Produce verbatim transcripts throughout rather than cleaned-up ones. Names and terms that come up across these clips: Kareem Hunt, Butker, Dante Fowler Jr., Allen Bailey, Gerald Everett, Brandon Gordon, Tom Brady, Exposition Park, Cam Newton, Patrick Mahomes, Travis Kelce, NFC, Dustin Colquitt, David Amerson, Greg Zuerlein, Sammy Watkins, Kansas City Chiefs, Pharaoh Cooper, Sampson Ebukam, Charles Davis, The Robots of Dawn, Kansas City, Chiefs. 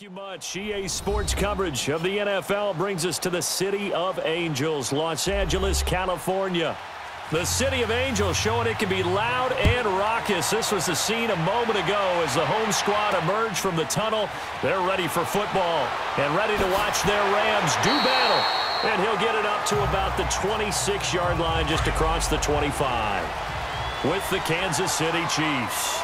Thank you much. E A Sports coverage of the N F L brings us to the City of Angels, Los Angeles, California. The City of Angels showing it can be loud and raucous. This was the scene a moment ago as the home squad emerged from the tunnel. They're ready for football and ready to watch their Rams do battle. And he'll get it up to about the twenty-six yard line, just across the twenty-five, with the Kansas City Chiefs.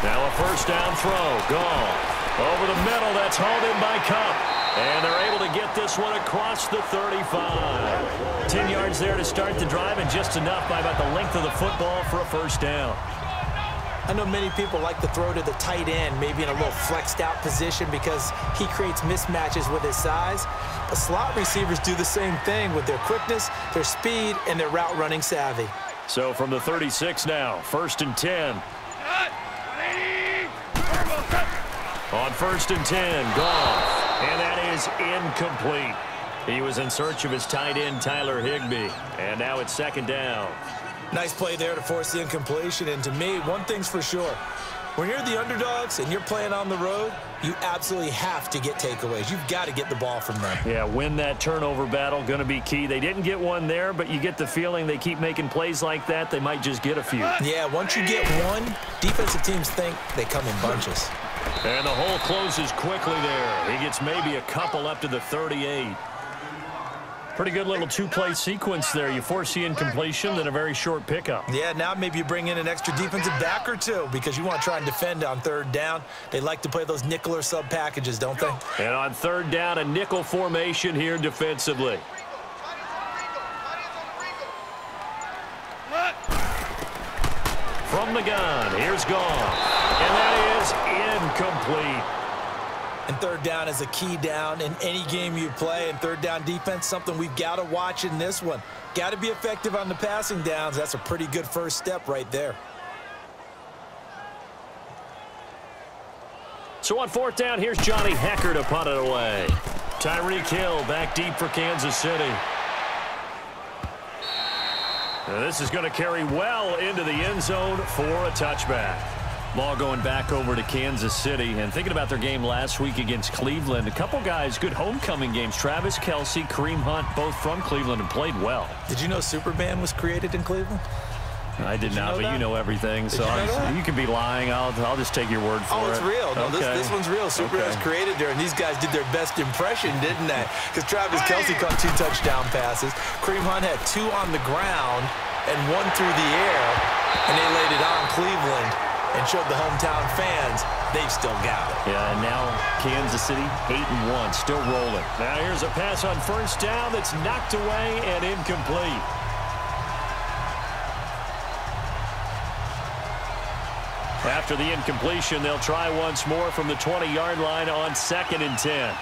Now a first down throw. Goff over the middle. That's hauled in by Kopp. And they're able to get this one across the thirty-five. Ten yards there to start the drive, and just enough by about the length of the football for a first down. I know many people like to throw to the tight end, maybe in a little flexed out position, because he creates mismatches with his size. But slot receivers do the same thing with their quickness, their speed, and their route running savvy. So from the thirty-six now, first and ten. On first and ten, Goff. And that is incomplete. He was in search of his tight end, Tyler Higbee. And now it's second down. Nice play there to force the incompletion. And to me, one thing's for sure. When you're the underdogs and you're playing on the road, you absolutely have to get takeaways. You've got to get the ball from them. Yeah, win that turnover battle, going to be key. They didn't get one there, but you get the feeling they keep making plays like that, they might just get a few. Yeah, once you get one, defensive teams think they come in bunches. And the hole closes quickly there. He gets maybe a couple up to the thirty-eight. Pretty good little two-play sequence there. You force the incompletion, then a very short pickup. Yeah, now maybe you bring in an extra defensive back or two, because you want to try and defend on third down. They like to play those nickel or sub packages, don't they? And on third down, a nickel formation here defensively. From the gun, here's Goff. And that is incomplete. And third down is a key down in any game you play. And third down defense, something we've got to watch in this one. Got to be effective on the passing downs. That's a pretty good first step right there. So on fourth down, here's Johnny Hekker to punt it away. Tyreek Hill back deep for Kansas City. Now this is going to carry well into the end zone for a touchback. Ball going back over to Kansas City, and thinking about their game last week against Cleveland, a couple guys, good homecoming games. Travis Kelce, Kareem Hunt, both from Cleveland and played well. Did you know Superman was created in Cleveland? I did, did not, you know but that? You know everything, did so you, know just, you can be lying. I'll, I'll just take your word for it. Oh, it's it. real. No, okay. this, this one's real. Superman okay. was created there, and these guys did their best impression, didn't they? Because Travis Kelce caught two touchdown passes. Kareem Hunt had two on the ground and one through the air, and they laid it on Cleveland and showed the hometown fans they've still got it. Yeah, and now Kansas City eight and one, still rolling. Now here's a pass on first down that's knocked away and incomplete. After the incompletion, they'll try once more from the twenty yard line on second and ten.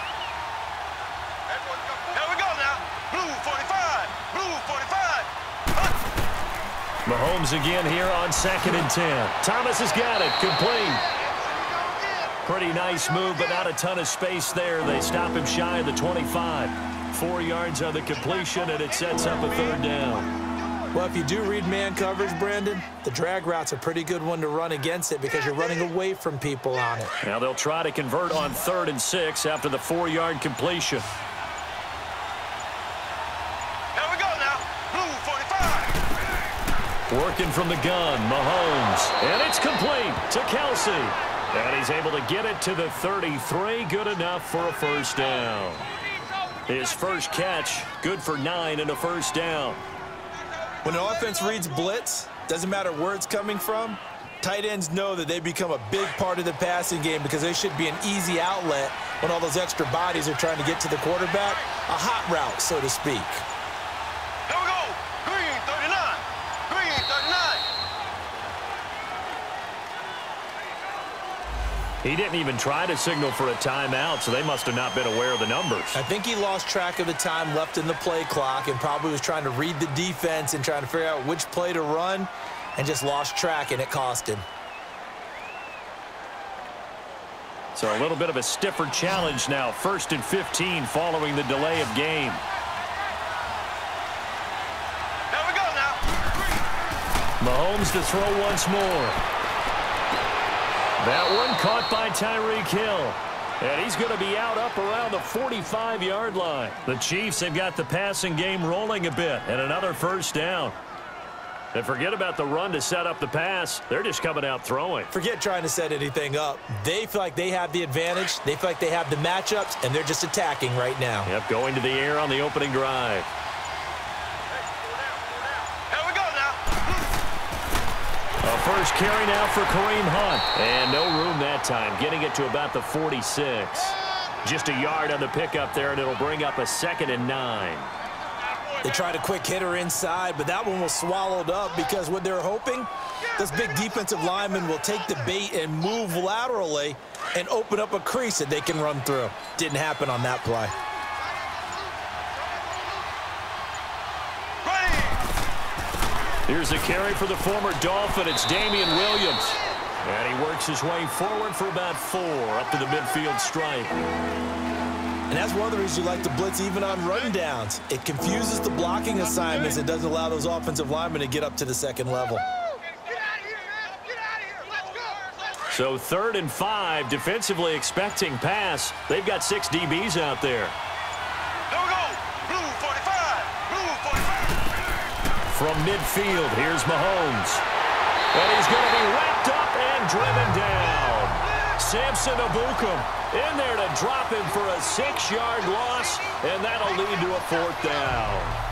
Mahomes again here on second and ten. Thomas has got it, complete. Pretty nice move, but not a ton of space there. They stop him shy of the twenty-five. Four yards on the completion, and it sets up a third down. Well, if you do read man coverage, Brandon, the drag route's a pretty good one to run against it, because you're running away from people on it. Now they'll try to convert on third and six after the four yard completion. Working from the gun, Mahomes. And it's complete to Kelce. And he's able to get it to the thirty-three. Good enough for a first down. His first catch, good for nine and a first down. When an offense reads blitz, doesn't matter where it's coming from, tight ends know that they become a big part of the passing game, because they should be an easy outlet when all those extra bodies are trying to get to the quarterback. A hot route, so to speak. He didn't even try to signal for a timeout, so they must have not been aware of the numbers. I think he lost track of the time left in the play clock, and probably was trying to read the defense and trying to figure out which play to run, and just lost track, and it cost him. So a little bit of a stiffer challenge now. First and fifteen following the delay of game. Mahomes to throw once more. That one caught by Tyreek Hill. And he's going to be out up around the forty-five yard line. The Chiefs have got the passing game rolling a bit, and another first down. And forget about the run to set up the pass. They're just coming out throwing. Forget trying to set anything up. They feel like they have the advantage. They feel like they have the matchups, and they're just attacking right now. Yep, going to the air on the opening drive. A first carry now for Kareem Hunt. And no room that time, getting it to about the forty-six. Just a yard on the pickup there, and it'll bring up a second and nine. They tried a quick hitter inside, but that one was swallowed up because what they're hoping, this big defensive lineman will take the bait and move laterally and open up a crease that they can run through. Didn't happen on that play. Here's a carry for the former Dolphin. It's Damian Williams. And he works his way forward for about four, up to the midfield stripe. And that's one of the reasons you like to blitz even on run downs. It confuses the blocking assignments. It doesn't allow those offensive linemen to get up to the second level. Get out of here, man. Get out of here. Let's go. Let's go. So third and five, defensively expecting pass. They've got six D Bs out there. From midfield, here's Mahomes. And he's going to be wrapped up and driven down. Sampson Ebukam in there to drop him for a six yard loss, and that'll lead to a fourth down.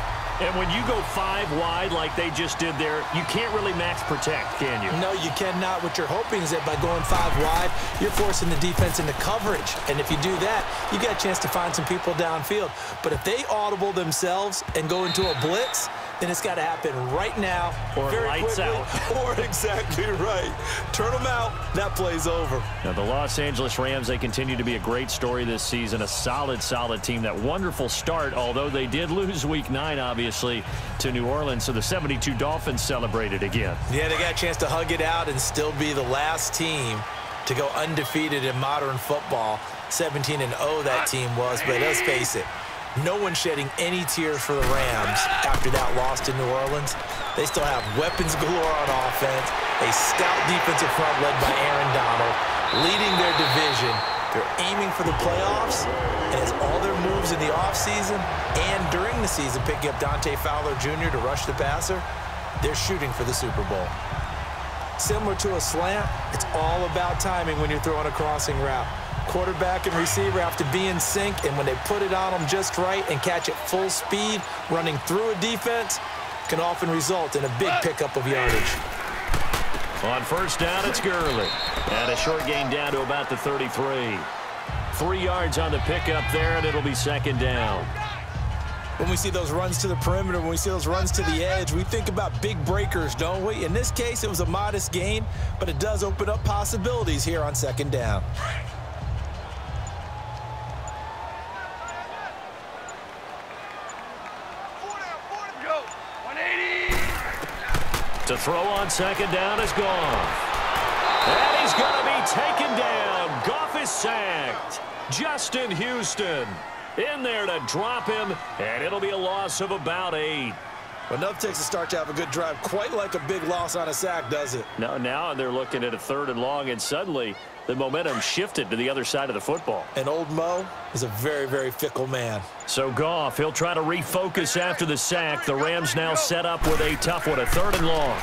And when you go five wide like they just did there, you can't really max protect, can you? No, you cannot. What you're hoping is that by going five wide, you're forcing the defense into coverage. And if you do that, you got a chance to find some people downfield. But if they audible themselves and go into a blitz, then it's got to happen right now. Or lights out. Or exactly right. Turn them out. That play's over. Now, the Los Angeles Rams, they continue to be a great story this season. A solid, solid team. That wonderful start, although they did lose week nine, obviously, to New Orleans. So the seventy-two Dolphins celebrated again. Yeah, they got a chance to hug it out and still be the last team to go undefeated in modern football. seventeen and oh that team was, but let's face it. No one shedding any tears for the Rams after that loss to New Orleans. They still have weapons galore on offense, a stout defensive front led by Aaron Donald, leading their division. They're aiming for the playoffs, and it's all their moves in the offseason and during the season, picking up Dante Fowler Junior to rush the passer, they're shooting for the Super Bowl. Similar to a slant, it's all about timing when you're throwing a crossing route. Quarterback and receiver have to be in sync, and when they put it on them just right and catch it full speed, running through a defense can often result in a big pickup of yardage. On first down, it's Gurley. And a short gain down to about the thirty-three. Three yards on the pickup there, and it'll be second down. When we see those runs to the perimeter, when we see those runs to the edge, we think about big breakers, don't we? In this case, it was a modest gain, but it does open up possibilities here on second down. To throw on second down is Goff. And he's going to be taken down. Goff is sacked. Justin Houston in there to drop him, and it'll be a loss of about eight. Enough takes a start to have a good drive, quite like a big loss on a sack, does it? No, now they're looking at a third and long, and suddenly the momentum shifted to the other side of the football. And old Mo is a very, very fickle man. So Goff, he'll try to refocus after the sack. The Rams now set up with a tough one, a third and long.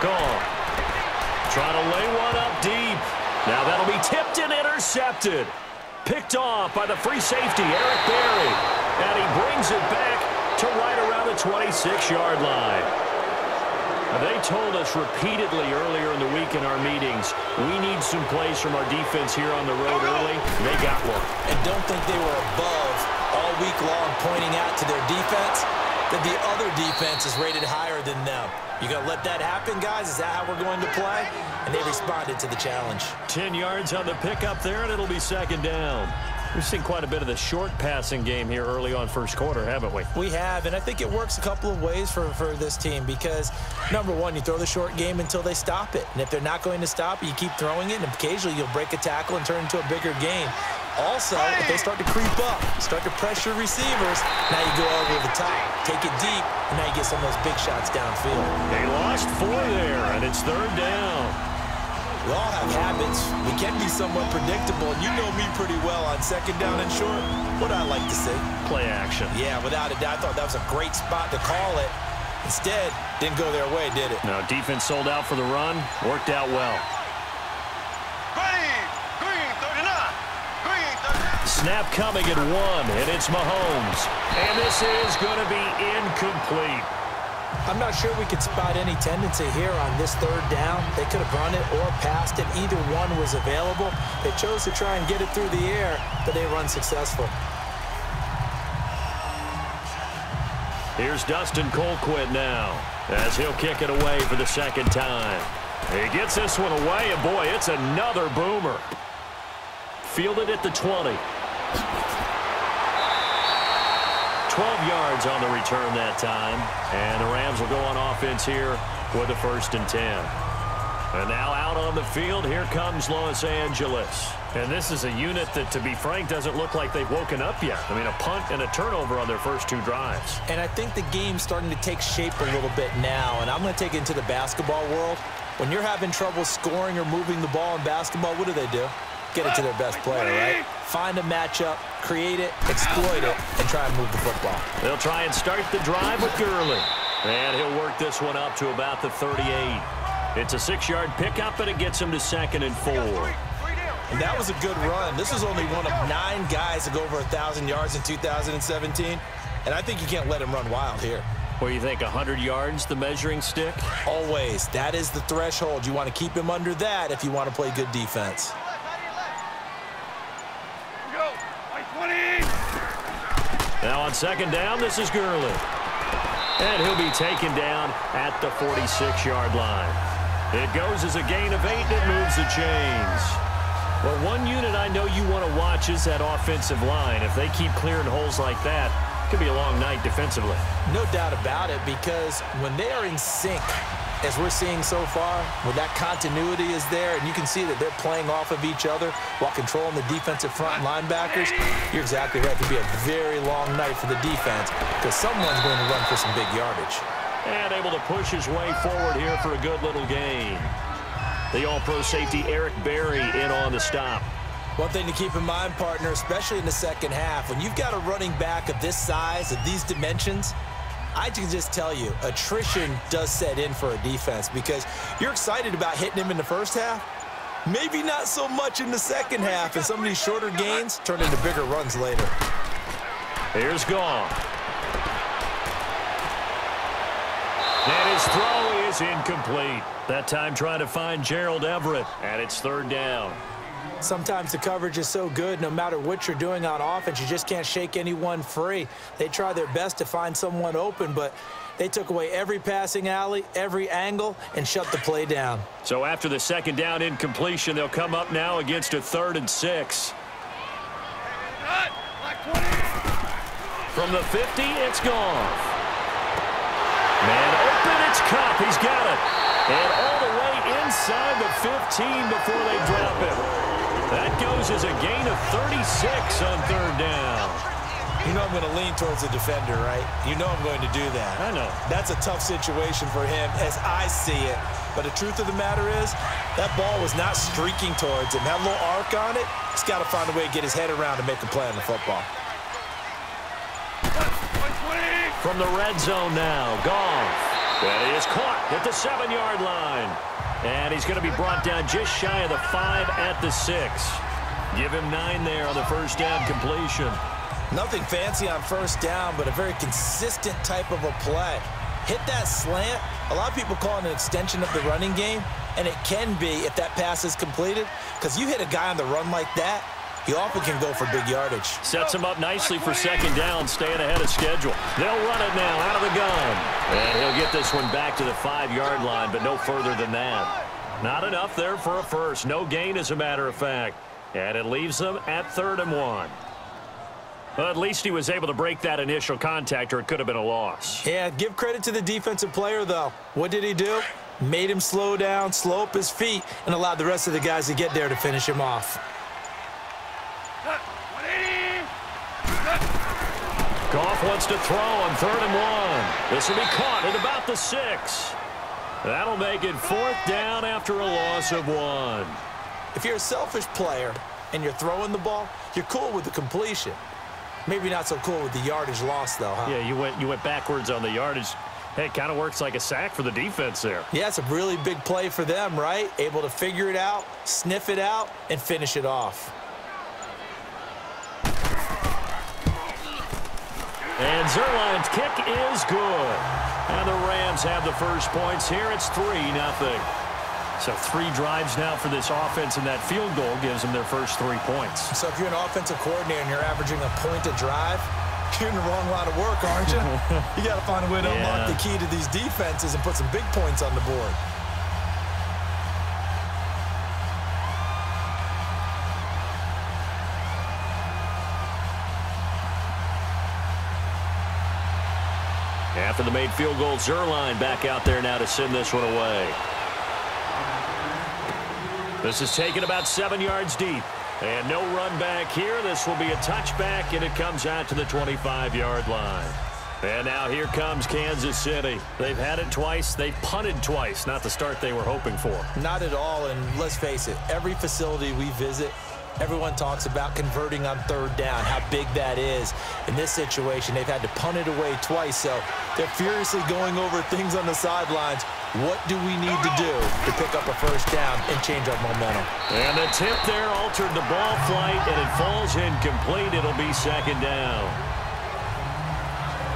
Goff trying to lay one up deep. Now that'll be tipped and intercepted. Picked off by the free safety, Eric Berry. And he brings it back to right around the twenty-six yard line. They told us repeatedly earlier in the week in our meetings, we need some plays from our defense here on the road early. They got one. And don't think they were above all week long pointing out to their defense that the other defense is rated higher than them. You gonna let that happen, guys? Is that how we're going to play? And they responded to the challenge. Ten yards on the pickup there, and it'll be second down. We've seen quite a bit of the short passing game here early on first quarter, haven't we? We have, and I think it works a couple of ways for, for this team because, number one, you throw the short game until they stop it. And if they're not going to stop it, you keep throwing it, and occasionally you'll break a tackle and turn into a bigger game. Also, if they start to creep up, start to pressure receivers, now you go over the top, take it deep, and now you get some of those big shots downfield. They lost four there, and it's third down. We all have habits. We can be somewhat predictable. You know me pretty well on second down and short. What I like to see? Play action. Yeah, without a doubt. I thought that was a great spot to call it. Instead, didn't go their way, did it? No, defense sold out for the run. Worked out well. Snap coming at one, and it's Mahomes. And this is going to be incomplete. I'm not sure we could spot any tendency here on this third down. They could have run it or passed it. Either one was available. They chose to try and get it through the air, but they were unsuccessful. Here's Dustin Colquitt now, as he'll kick it away for the second time. He gets this one away, and boy, it's another boomer. Fielded at the twenty. twelve yards on the return that time. And the Rams will go on offense here with a first and ten. And now out on the field, here comes Los Angeles. And this is a unit that, to be frank, doesn't look like they've woken up yet. I mean, a punt and a turnover on their first two drives. And I think the game's starting to take shape a little bit now. And I'm going to take it into the basketball world. When you're having trouble scoring or moving the ball in basketball, what do they do? Get it to their best player, right? Find a matchup, create it, exploit it, and try and move the football. They'll try and start the drive with Gurley. And he'll work this one up to about the thirty-eight. It's a six-yard pickup, and it gets him to second and four. And that was a good run. This is only one of nine guys to go over one thousand yards in two thousand seventeen. And I think you can't let him run wild here. What do you think, one hundred yards, the measuring stick? Always. That is the threshold. You want to keep him under that if you want to play good defense. Now on second down, this is Gurley. And he'll be taken down at the forty-six-yard line. It goes as a gain of eight, and it moves the chains. Well, one unit I know you want to watch is that offensive line. If they keep clearing holes like that, it could be a long night defensively. No doubt about it, because when they are in sync, as we're seeing so far, where that continuity is there, and you can see that they're playing off of each other while controlling the defensive front linebackers, you're exactly right. It could be a very long night for the defense because someone's going to run for some big yardage. And able to push his way forward here for a good little gain. The all-pro safety Eric Berry in on the stop. One thing to keep in mind, partner, especially in the second half, when you've got a running back of this size, of these dimensions, I can just tell you, attrition does set in for a defense because you're excited about hitting him in the first half. Maybe not so much in the second half, and some of these shorter gains turn into bigger runs later. Here's Goff. And his throw is incomplete. That time trying to find Gerald Everett, and it's third down. Sometimes the coverage is so good, no matter what you're doing on offense, you just can't shake anyone free. They try their best to find someone open, but they took away every passing alley, every angle, and shut the play down. So after the second down incompletion, they'll come up now against a third and six. From the fifty, it's gone. Man open, it's Kopp. He's got it. And all the way inside the fifteen before they drop it. That goes as a gain of thirty-six on third down. You know I'm going to lean towards the defender, right? You know I'm going to do that. I know. That's a tough situation for him as I see it. But the truth of the matter is, that ball was not streaking towards him. Had a little arc on it. He's got to find a way to get his head around and make a play on the football. From the red zone now, Goff. That is caught at the seven-yard line. And he's going to be brought down just shy of the five at the six. Give him nine there on the first down completion. Nothing fancy on first down, but a very consistent type of a play. Hit that slant. A lot of people call it an extension of the running game, and it can be if that pass is completed, because you hit a guy on the run like that, he often can go for big yardage. Sets him up nicely for second down, staying ahead of schedule. They'll run it now out of the gun. And he'll get this one back to the five-yard line, but no further than that. Not enough there for a first. No gain, as a matter of fact. And it leaves them at third and one. But at least he was able to break that initial contact, or it could have been a loss. Yeah, give credit to the defensive player, though. What did he do? Made him slow down, slow up his feet, and allowed the rest of the guys to get there to finish him off. Goff wants to throw on third and one. This will be caught at about the six. That'll make it fourth down after a loss of one. If you're a selfish player and you're throwing the ball, you're cool with the completion. Maybe not so cool with the yardage loss, though, huh? Yeah, you went, you went backwards on the yardage. Hey, it kind of works like a sack for the defense there. Yeah, it's a really big play for them, right? Able to figure it out, sniff it out, and finish it off. And Zuerlein's kick is good. And the Rams have the first points here. It's three nothing. So three drives now for this offense, and that field goal gives them their first three points. So if you're an offensive coordinator and you're averaging a point a drive, you're in the wrong line of work, aren't you? You got to find a way to yeah. unlock the key to these defenses and put some big points on the board. After the made field goal, Zuerlein back out there now to send this one away. This is taken about seven yards deep. And no run back here. This will be a touchback, and it comes out to the twenty-five yard line. And now here comes Kansas City. They've had it twice. They punted twice. Not the start they were hoping for. Not at all, and let's face it, every facility we visit, everyone talks about converting on third down, how big that is. In this situation, they've had to punt it away twice, so they're furiously going over things on the sidelines. What do we need to do to pick up a first down and change our momentum? And the tip there altered the ball flight, and it falls incomplete. It'll be second down.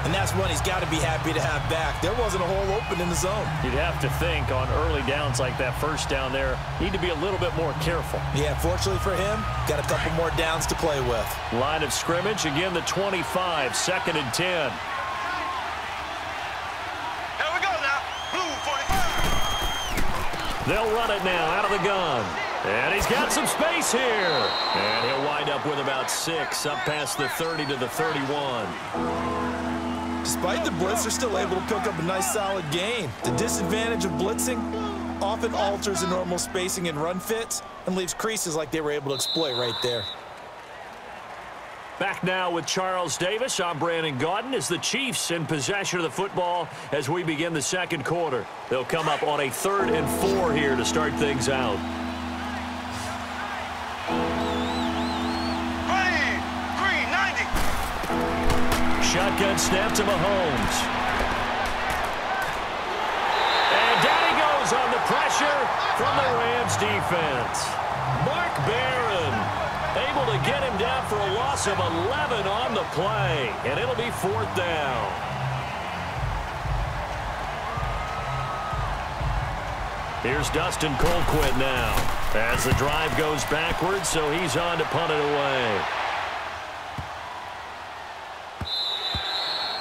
And that's one he's got to be happy to have back. There wasn't a hole open in the zone. You'd have to think on early downs like that first down there, need to be a little bit more careful. Yeah, fortunately for him, got a couple more downs to play with. Line of scrimmage, again, the twenty-five, second and ten. There we go now. Blue forty-five. They'll run it now out of the gun. And he's got some space here. And he'll wind up with about six, up past the thirty to the thirty-one. Despite the blitz, they're still able to pick up a nice, solid gain. The disadvantage of blitzing often alters the normal spacing and run fits and leaves creases like they were able to exploit right there. Back now with Charles Davis. I'm Brandon Gordon as the Chiefs in possession of the football as we begin the second quarter. They'll come up on a third and four here to start things out. Shotgun snap to Mahomes. And down he goes on the pressure from the Rams defense. Mark Barron able to get him down for a loss of eleven on the play. And it'll be fourth down. Here's Dustin Colquitt now. As the drive goes backwards, so he's on to punt it away.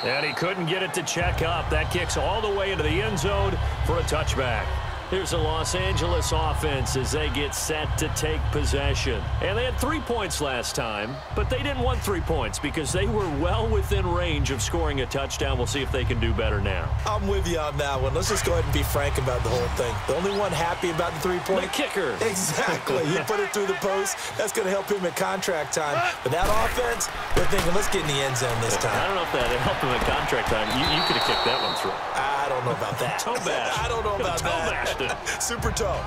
And he couldn't get it to check up. That kicks all the way into the end zone for a touchback. Here's the Los Angeles offense as they get set to take possession. And they had three points last time, but they didn't want three points because they were well within range of scoring a touchdown. We'll see if they can do better now. I'm with you on that one. Let's just go ahead and be frank about the whole thing. The only one happy about the three-point... The kicker. Exactly. You put it through the post. That's going to help him at contract time. But that offense, they're thinking, let's get in the end zone this time. I don't know if that helped him at contract time. You, you could have kicked that one through. I don't know about that. Toe bash. I don't know about toe that. Toe bashed it. Super toe.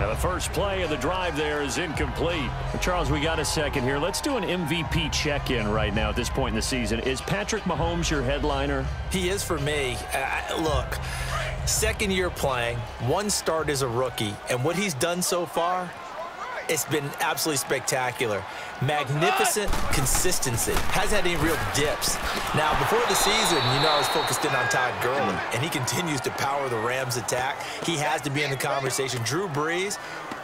Now the first play of the drive there is incomplete. Charles, we got a second here. Let's do an M V P check-in right now at this point in the season. Is Patrick Mahomes your headliner? He is for me. Uh, look, second year playing, one start as a rookie, and what he's done so far, it's been absolutely spectacular. Magnificent consistency. Hasn't had any real dips. Now, before the season, you know I was focused in on Todd Gurley, and he continues to power the Rams' attack. He has to be in the conversation. Drew Brees,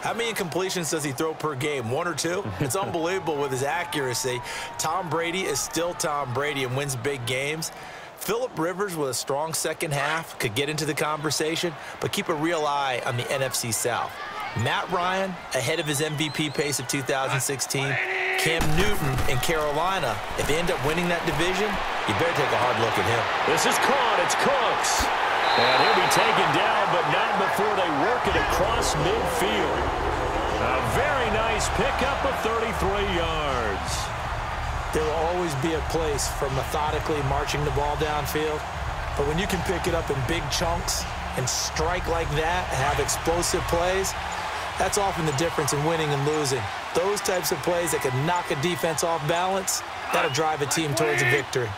how many completions does he throw per game? One or two? It's unbelievable with his accuracy. Tom Brady is still Tom Brady and wins big games. Phillip Rivers with a strong second half could get into the conversation, but keep a real eye on the N F C South. Matt Ryan ahead of his M V P pace of two thousand sixteen. Cam Newton in Carolina. If they end up winning that division, you better take a hard look at him. This is caught. It's Cooks. And he'll be taken down, but not before they work it across midfield. A very nice pickup of thirty-three yards. There will always be a place for methodically marching the ball downfield. But when you can pick it up in big chunks and strike like that, have explosive plays, that's often the difference in winning and losing. Those types of plays that can knock a defense off balance, that'll drive a team towards a victory.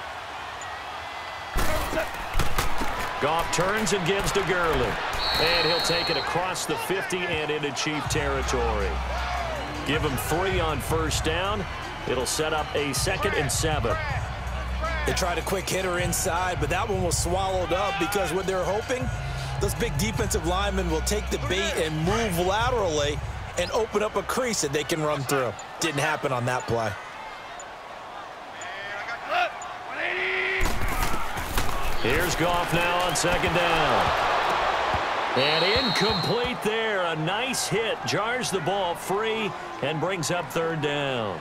Goff turns and gives to Gurley. And he'll take it across the fifty and into Chief territory. Give him three on first down. It'll set up a second and seven. They tried a quick hitter inside, but that one was swallowed up because what they're hoping, those big defensive linemen will take the bait and move laterally and open up a crease that they can run through. Didn't happen on that play. Here's Goff now on second down. And incomplete there. A nice hit. Jars the ball free and brings up third down.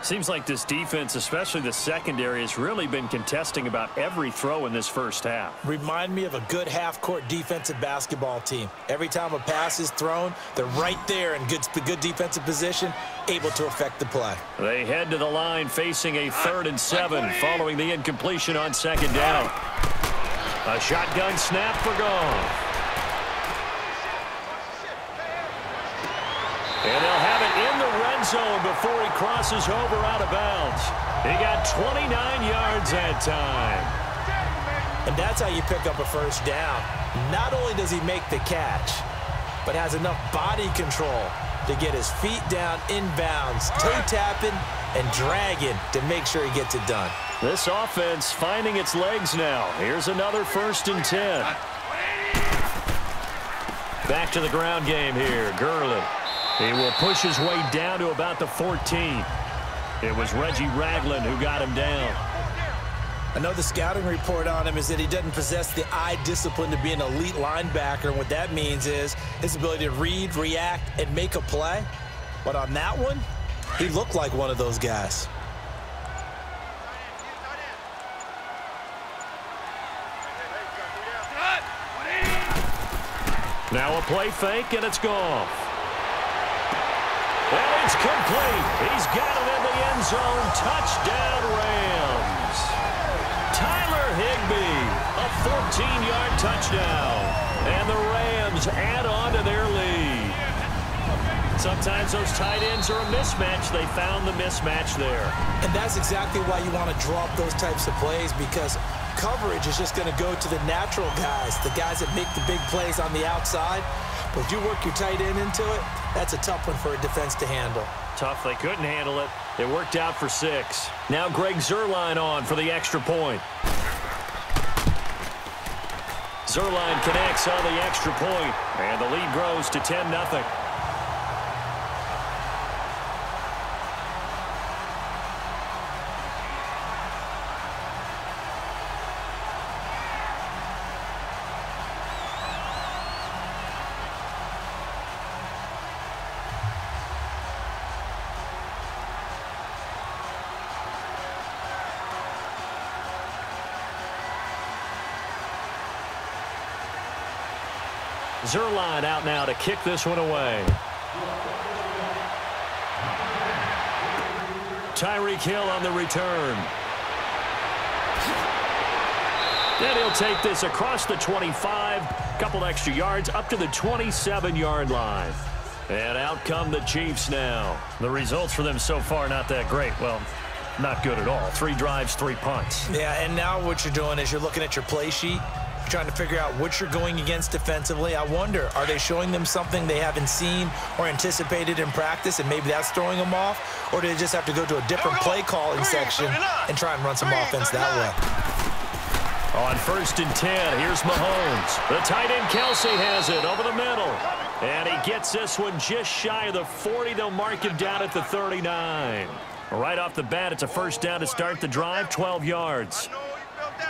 Seems like this defense, especially the secondary, has really been contesting about every throw in this first half. Remind me of a good half-court defensive basketball team. Every time a pass is thrown, they're right there in good, good defensive position, able to affect the play. They head to the line facing a third and seven following the incompletion on second down. A shotgun snap for Goff. And they'll have it in the red zone before he crosses over out of bounds. He got twenty-nine yards that time. And that's how you pick up a first down. Not only does he make the catch, but has enough body control to get his feet down inbounds, toe tapping and dragging to make sure he gets it done. This offense finding its legs now. Here's another first and ten. Back to the ground game here. Gurley. He will push his way down to about the fourteen. It was Reggie Ragland who got him down. I know the scouting report on him is that he doesn't possess the eye discipline to be an elite linebacker. And what that means is his ability to read, react, and make a play. But on that one, he looked like one of those guys. Now a play fake, and it's Goff. And it's complete. He's got it in the end zone. Touchdown, Rams. Tyler Higbee, a fourteen-yard touchdown. And the Rams add on to their lead. Sometimes those tight ends are a mismatch. They found the mismatch there. And that's exactly why you want to drop those types of plays, because coverage is just going to go to the natural guys, the guys that make the big plays on the outside. But if you work your tight end into it, that's a tough one for a defense to handle. Tough. They couldn't handle it. It worked out for six. Now Greg Zuerlein on for the extra point. Zuerlein connects on the extra point, and the lead grows to ten nothing. Zuerlein out now to kick this one away. Tyreek Hill on the return. Then he'll take this across the twenty-five, couple extra yards, up to the twenty-seven-yard line. And out come the Chiefs now. The results for them so far not that great. Well, not good at all. Three drives, three punts. Yeah, and now what you're doing is you're looking at your play sheet, trying to figure out what you're going against defensively. I wonder, are they showing them something they haven't seen or anticipated in practice, and maybe that's throwing them off? Or do they just have to go to a different play calling section and try and run some offense that way? On first and ten, here's Mahomes. The tight end Kelce has it over the middle. And he gets this one just shy of the forty. They'll mark him down at the thirty-nine. Right off the bat, it's a first down to start the drive, twelve yards.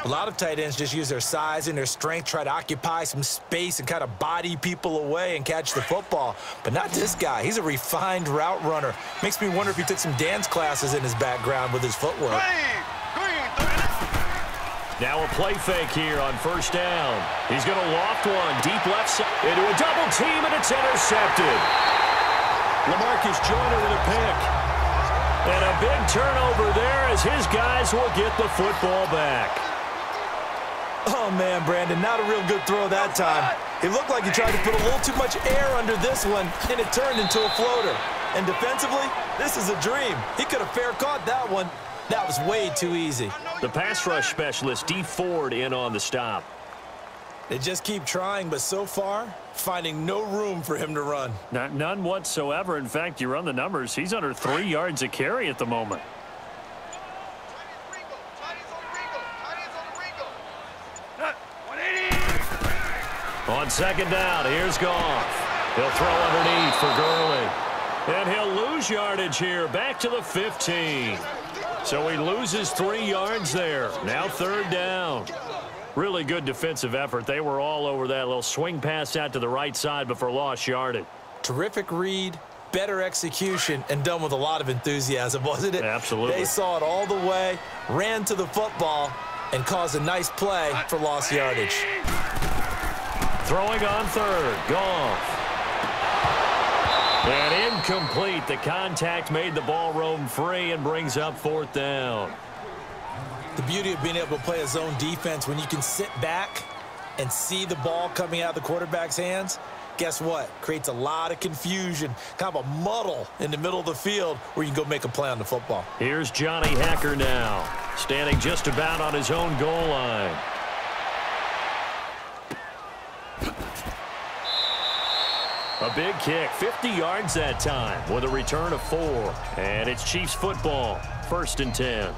A lot of tight ends just use their size and their strength, try to occupy some space and kind of body people away and catch the football. But not this guy. He's a refined route runner. Makes me wonder if he took some dance classes in his background with his footwork. Now a play fake here on first down. He's going to loft one deep left side into a double team, and it's intercepted. LaMarcus Joyner with a pick. And a big turnover there as his guys will get the football back. Oh, man, Brandon, not a real good throw that time. It looked like he tried to put a little too much air under this one, and it turned into a floater. And defensively, this is a dream. He could have fair caught that one. That was way too easy. The pass rush specialist, D. Ford, in on the stop. They just keep trying, but so far, finding no room for him to run. Not, none whatsoever. In fact, you run the numbers, he's under three yards a carry at the moment. On second down, here's Goff. He'll throw underneath for Gurley. And he'll lose yardage here, back to the fifteen. So he loses three yards there. Now third down. Really good defensive effort. They were all over that little swing pass out to the right side, but for lost yardage. Terrific read, better execution, and done with a lot of enthusiasm, wasn't it? Absolutely. They saw it all the way, ran to the football, and caused a nice play for lost yardage. Throwing on third, Goff. And incomplete. The contact made the ball roam free and brings up fourth down. The beauty of being able to play a zone defense when you can sit back and see the ball coming out of the quarterback's hands, guess what? Creates a lot of confusion, kind of a muddle in the middle of the field where you can go make a play on the football. Here's Johnny Hekker now, standing just about on his own goal line. A big kick, fifty yards that time, with a return of four. And it's Chiefs football, first and ten.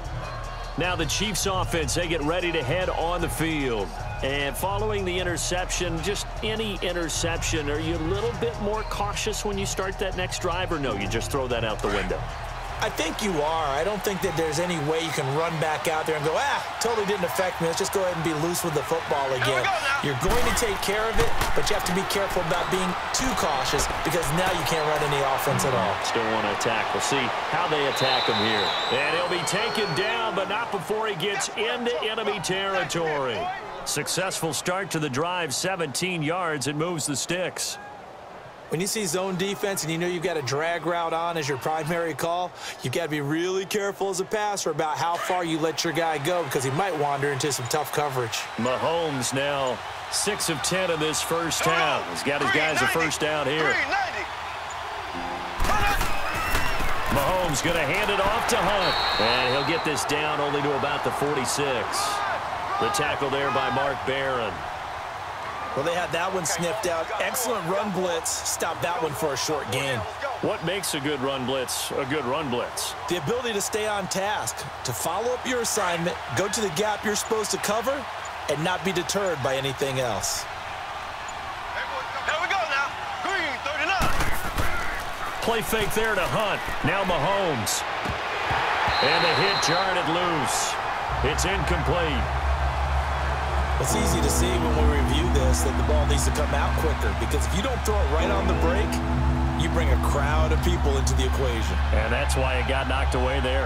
Now the Chiefs offense, they get ready to head on the field. And following the interception, just any interception, are you a little bit more cautious when you start that next drive, or no, you just throw that out the window? I think you are. I don't think that there's any way you can run back out there and go, ah, totally didn't affect me. Let's just go ahead and be loose with the football again. Go You're going to take care of it, but you have to be careful about being too cautious because now you can't run any offense at all. Still want to attack. We'll see how they attack him here. And he'll be taken down, but not before he gets into enemy territory. Successful start to the drive, seventeen yards, and moves the sticks. When you see zone defense and you know you've got a drag route on as your primary call, you've got to be really careful as a passer about how far you let your guy go because he might wander into some tough coverage. Mahomes now six of ten in this first half. He's got his guys a first down here. Mahomes going to hand it off to Hunt. And he'll get this down only to about the forty-six. The tackle there by Mark Barron. Well, they had that one sniffed out. Excellent run blitz. Stopped that one for a short gain. What makes a good run blitz a good run blitz? The ability to stay on task, to follow up your assignment, go to the gap you're supposed to cover, and not be deterred by anything else. There we go now. Green, thirty-nine. Play fake there to Hunt. Now Mahomes. And the hit jarred it loose. It's incomplete. It's easy to see when we review this that the ball needs to come out quicker because if you don't throw it right on the break, you bring a crowd of people into the equation. And that's why it got knocked away there.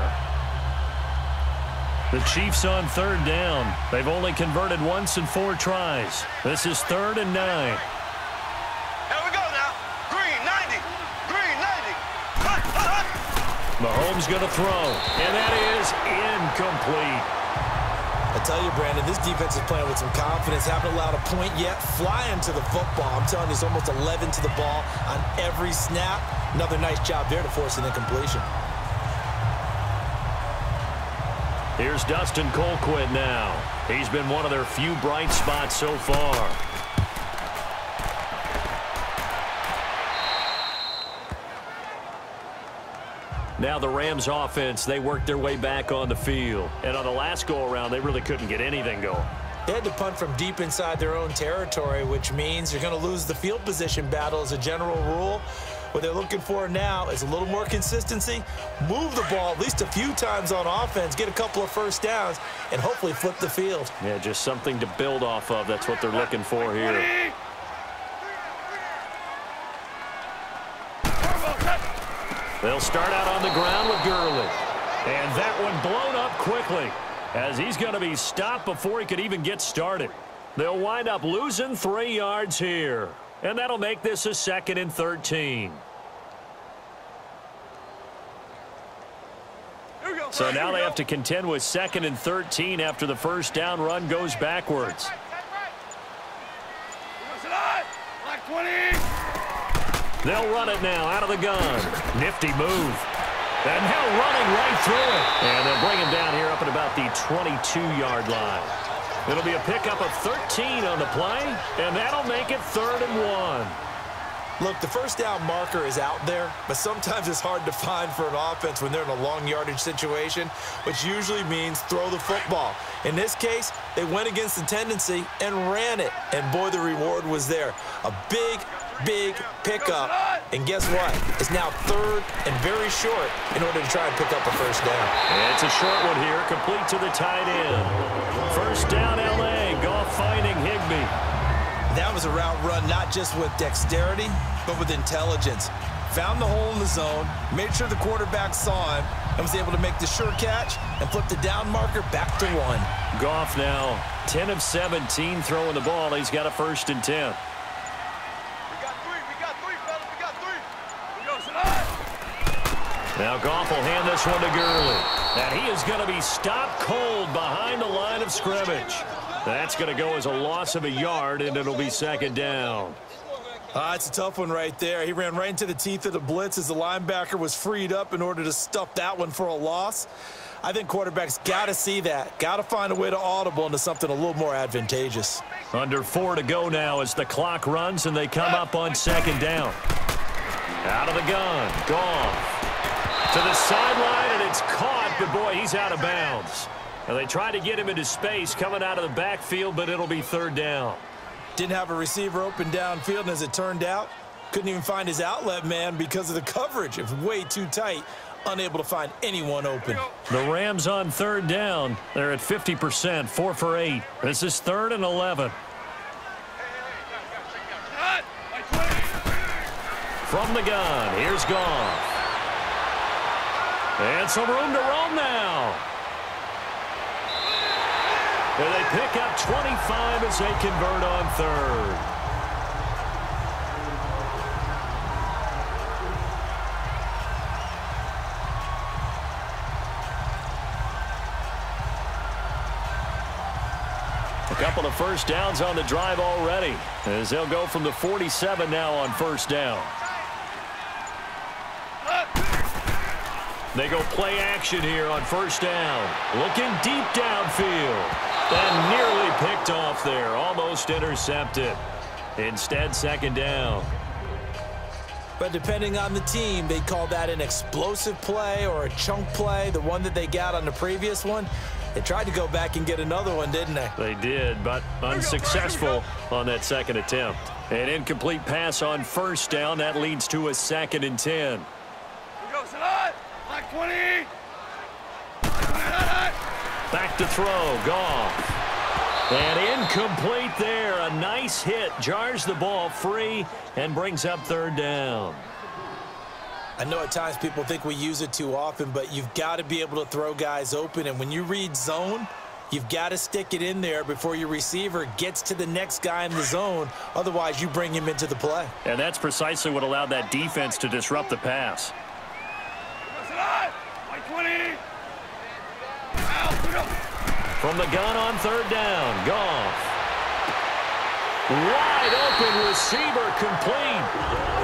The Chiefs on third down. They've only converted once in four tries. This is third and nine. There we go now. Green, ninety. Green, ninety. Hut, hut, hut. Mahomes going to throw, and that is incomplete. I tell you, Brandon, this defense is playing with some confidence. Haven't allowed a point yet. Flying to the football. I'm telling you, it's almost eleven to the ball on every snap. Another nice job there to force an incompletion. Here's Dustin Colquitt now. He's been one of their few bright spots so far. Now the Rams offense, they worked their way back on the field. And on the last go-around, they really couldn't get anything going. They had to punt from deep inside their own territory, which means you're going to lose the field position battle as a general rule. What they're looking for now is a little more consistency, move the ball at least a few times on offense, get a couple of first downs, and hopefully flip the field. Yeah, just something to build off of. That's what they're looking for here. They'll start out on the ground with Gurley. And that one blown up quickly as he's going to be stopped before he could even get started. They'll wind up losing three yards here. And that'll make this a second and thirteen. So now they have to contend with second and thirteen after the first down run goes backwards. They'll run it now out of the gun. Nifty move. And now running right through it. And they'll bring him down here up at about the twenty-two yard line. It'll be a pickup of thirteen on the play, and that'll make it third and one. Look, the first down marker is out there, but sometimes it's hard to find for an offense when they're in a long yardage situation, which usually means throw the football. In this case, they went against the tendency and ran it, and boy, the reward was there. A big, big pickup, and guess what? It's now third and very short in order to try and pick up a first down. And it's a short one here, complete to the tight end. First down, L A. Goff finding Higbee. That was a route run not just with dexterity, but with intelligence. Found the hole in the zone, made sure the quarterback saw him, and was able to make the sure catch and flip the down marker back to one. Goff now ten of seventeen throwing the ball. He's got a first and ten. Now Goff will hand this one to Gurley. And he is going to be stopped cold behind the line of scrimmage. That's going to go as a loss of a yard, and it'll be second down. Uh, it's a tough one right there. He ran right into the teeth of the blitz as the linebacker was freed up in order to stuff that one for a loss. I think quarterbacks got to see that. Got to find a way to audible into something a little more advantageous. Under four to go now as the clock runs, and they come up on second down. Out of the gun, Goff. To the sideline, and it's caught, but boy, he's out of bounds. And they tried to get him into space coming out of the backfield, but it'll be third down. Didn't have a receiver open downfield, and as it turned out, couldn't even find his outlet man because of the coverage. It's way too tight, unable to find anyone open. The Rams on third down. They're at fifty percent, four for eight. This is third and eleven. From the gun, here's Goff. And some room to roam now. And they pick up twenty-five as they convert on third. A couple of first downs on the drive already, as they'll go from the forty-seven now on first down. They go play action here on first down. Looking deep downfield. And nearly picked off there. Almost intercepted. Instead, second down. But depending on the team, they call that an explosive play or a chunk play, the one that they got on the previous one. They tried to go back and get another one, didn't they? They did, but unsuccessful on that second attempt. An incomplete pass on first down. That leads to a second and ten. twenty. Back to throw, Goff. And incomplete there. A nice hit. Jars the ball free and brings up third down. I know at times people think we use it too often, but you've got to be able to throw guys open. And when you read zone, you've got to stick it in there before your receiver gets to the next guy in the zone. Otherwise, you bring him into the play. And that's precisely what allowed that defense to disrupt the pass. From the gun on third down, Goff. Wide open receiver complete.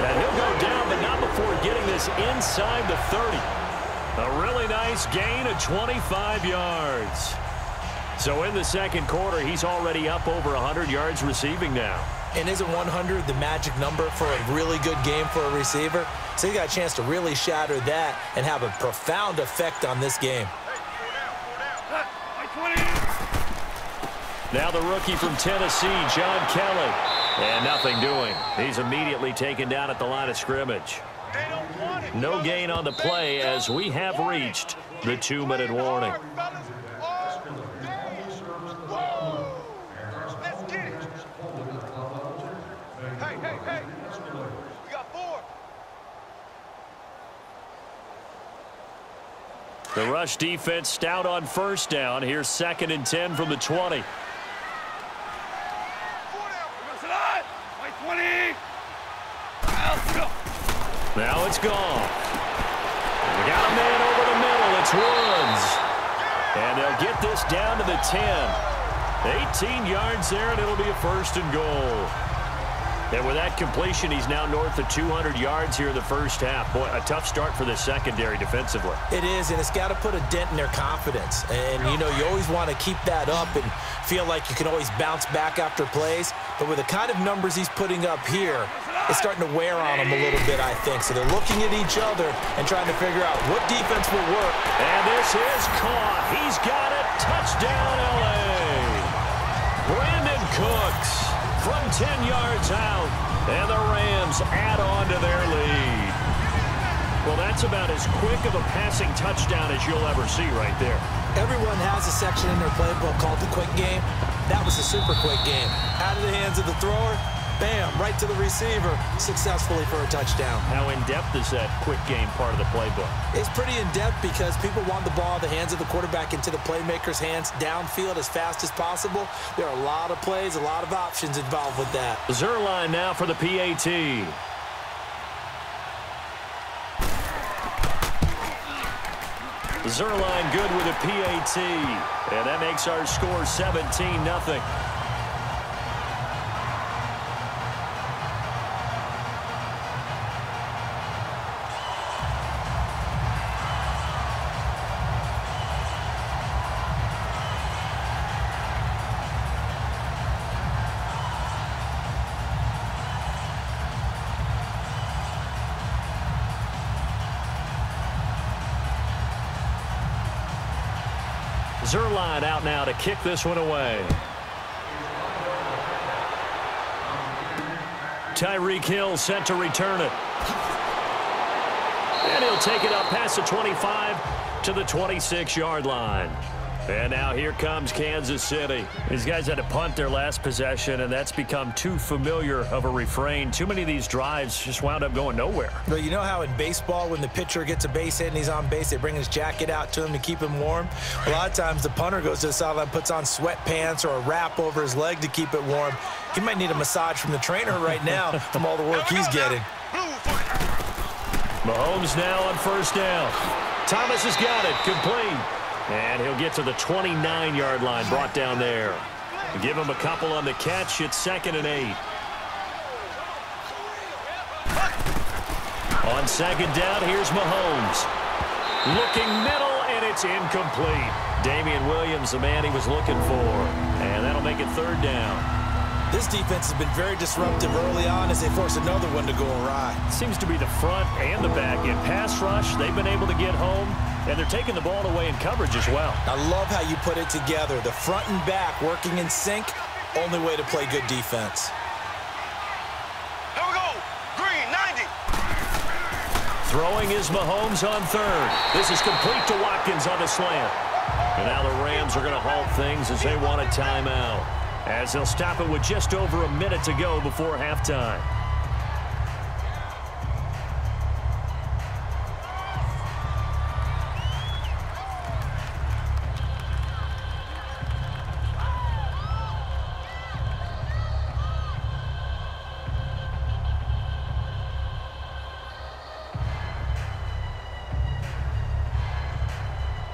And he'll go down, but not before getting this inside the thirty. A really nice gain of twenty-five yards. So in the second quarter, he's already up over one hundred yards receiving now. And isn't one hundred the magic number for a really good game for a receiver? So he got a chance to really shatter that and have a profound effect on this game. Now the rookie from Tennessee, John Kelly. And nothing doing. He's immediately taken down at the line of scrimmage. No gain on the play as we have reached the two minute warning. The rush defense stout on first down. Here's second and ten from the twenty. Now it's gone. We got a man over the middle. It's Woods. And they'll get this down to the ten. eighteen yards there, and it'll be a first and goal. And with that completion, he's now north of two hundred yards here in the first half. Boy, a tough start for the secondary defensively. It is, and it's got to put a dent in their confidence. And, you know, you always want to keep that up and feel like you can always bounce back after plays. But with the kind of numbers he's putting up here, it's starting to wear on them a little bit, I think. So they're looking at each other and trying to figure out what defense will work. And this is caught. He's got it. Touchdown, L A. Brandon Cooks from ten yards out, and the Rams add on to their lead. Well, that's about as quick of a passing touchdown as you'll ever see right there. Everyone has a section in their playbook called the quick game. That was a super quick game. Out of the hands of the thrower, bam, right to the receiver, successfully for a touchdown. How in-depth is that quick game part of the playbook? It's pretty in-depth because people want the ball in the hands of the quarterback into the playmaker's hands downfield as fast as possible. There are a lot of plays, a lot of options involved with that. Zuerlein now for the P A T. Zuerlein good with a P A T. And that makes our score seventeen nothing. Zuerlein out now to kick this one away. Tyreek Hill set to return it. And he'll take it up past the twenty-five to the twenty-six-yard line. And now here comes Kansas City. These guys had to punt their last possession, and that's become too familiar of a refrain. Too many of these drives just wound up going nowhere. But you know how in baseball, when the pitcher gets a base hit and he's on base, they bring his jacket out to him to keep him warm? A lot of times the punter goes to the sideline, puts on sweatpants or a wrap over his leg to keep it warm. He might need a massage from the trainer right now from all the work he's getting. Mahomes now on first down. Thomas has got it, complete. And he'll get to the twenty-nine-yard line, brought down there. Give him a couple on the catch. It's second and eight. On second down, here's Mahomes. Looking middle, and it's incomplete. Damian Williams, the man he was looking for. And that'll make it third down. This defense has been very disruptive early on as they force another one to go awry. Seems to be the front and the back. In pass rush, they've been able to get home, and they're taking the ball away in coverage as well. I love how you put it together. The front and back working in sync, only way to play good defense. Here we go. Green, ninety. Throwing is Mahomes on third. This is complete to Watkins on the slant. And now the Rams are going to halt things as they want a timeout, as they'll stop it with just over a minute to go before halftime.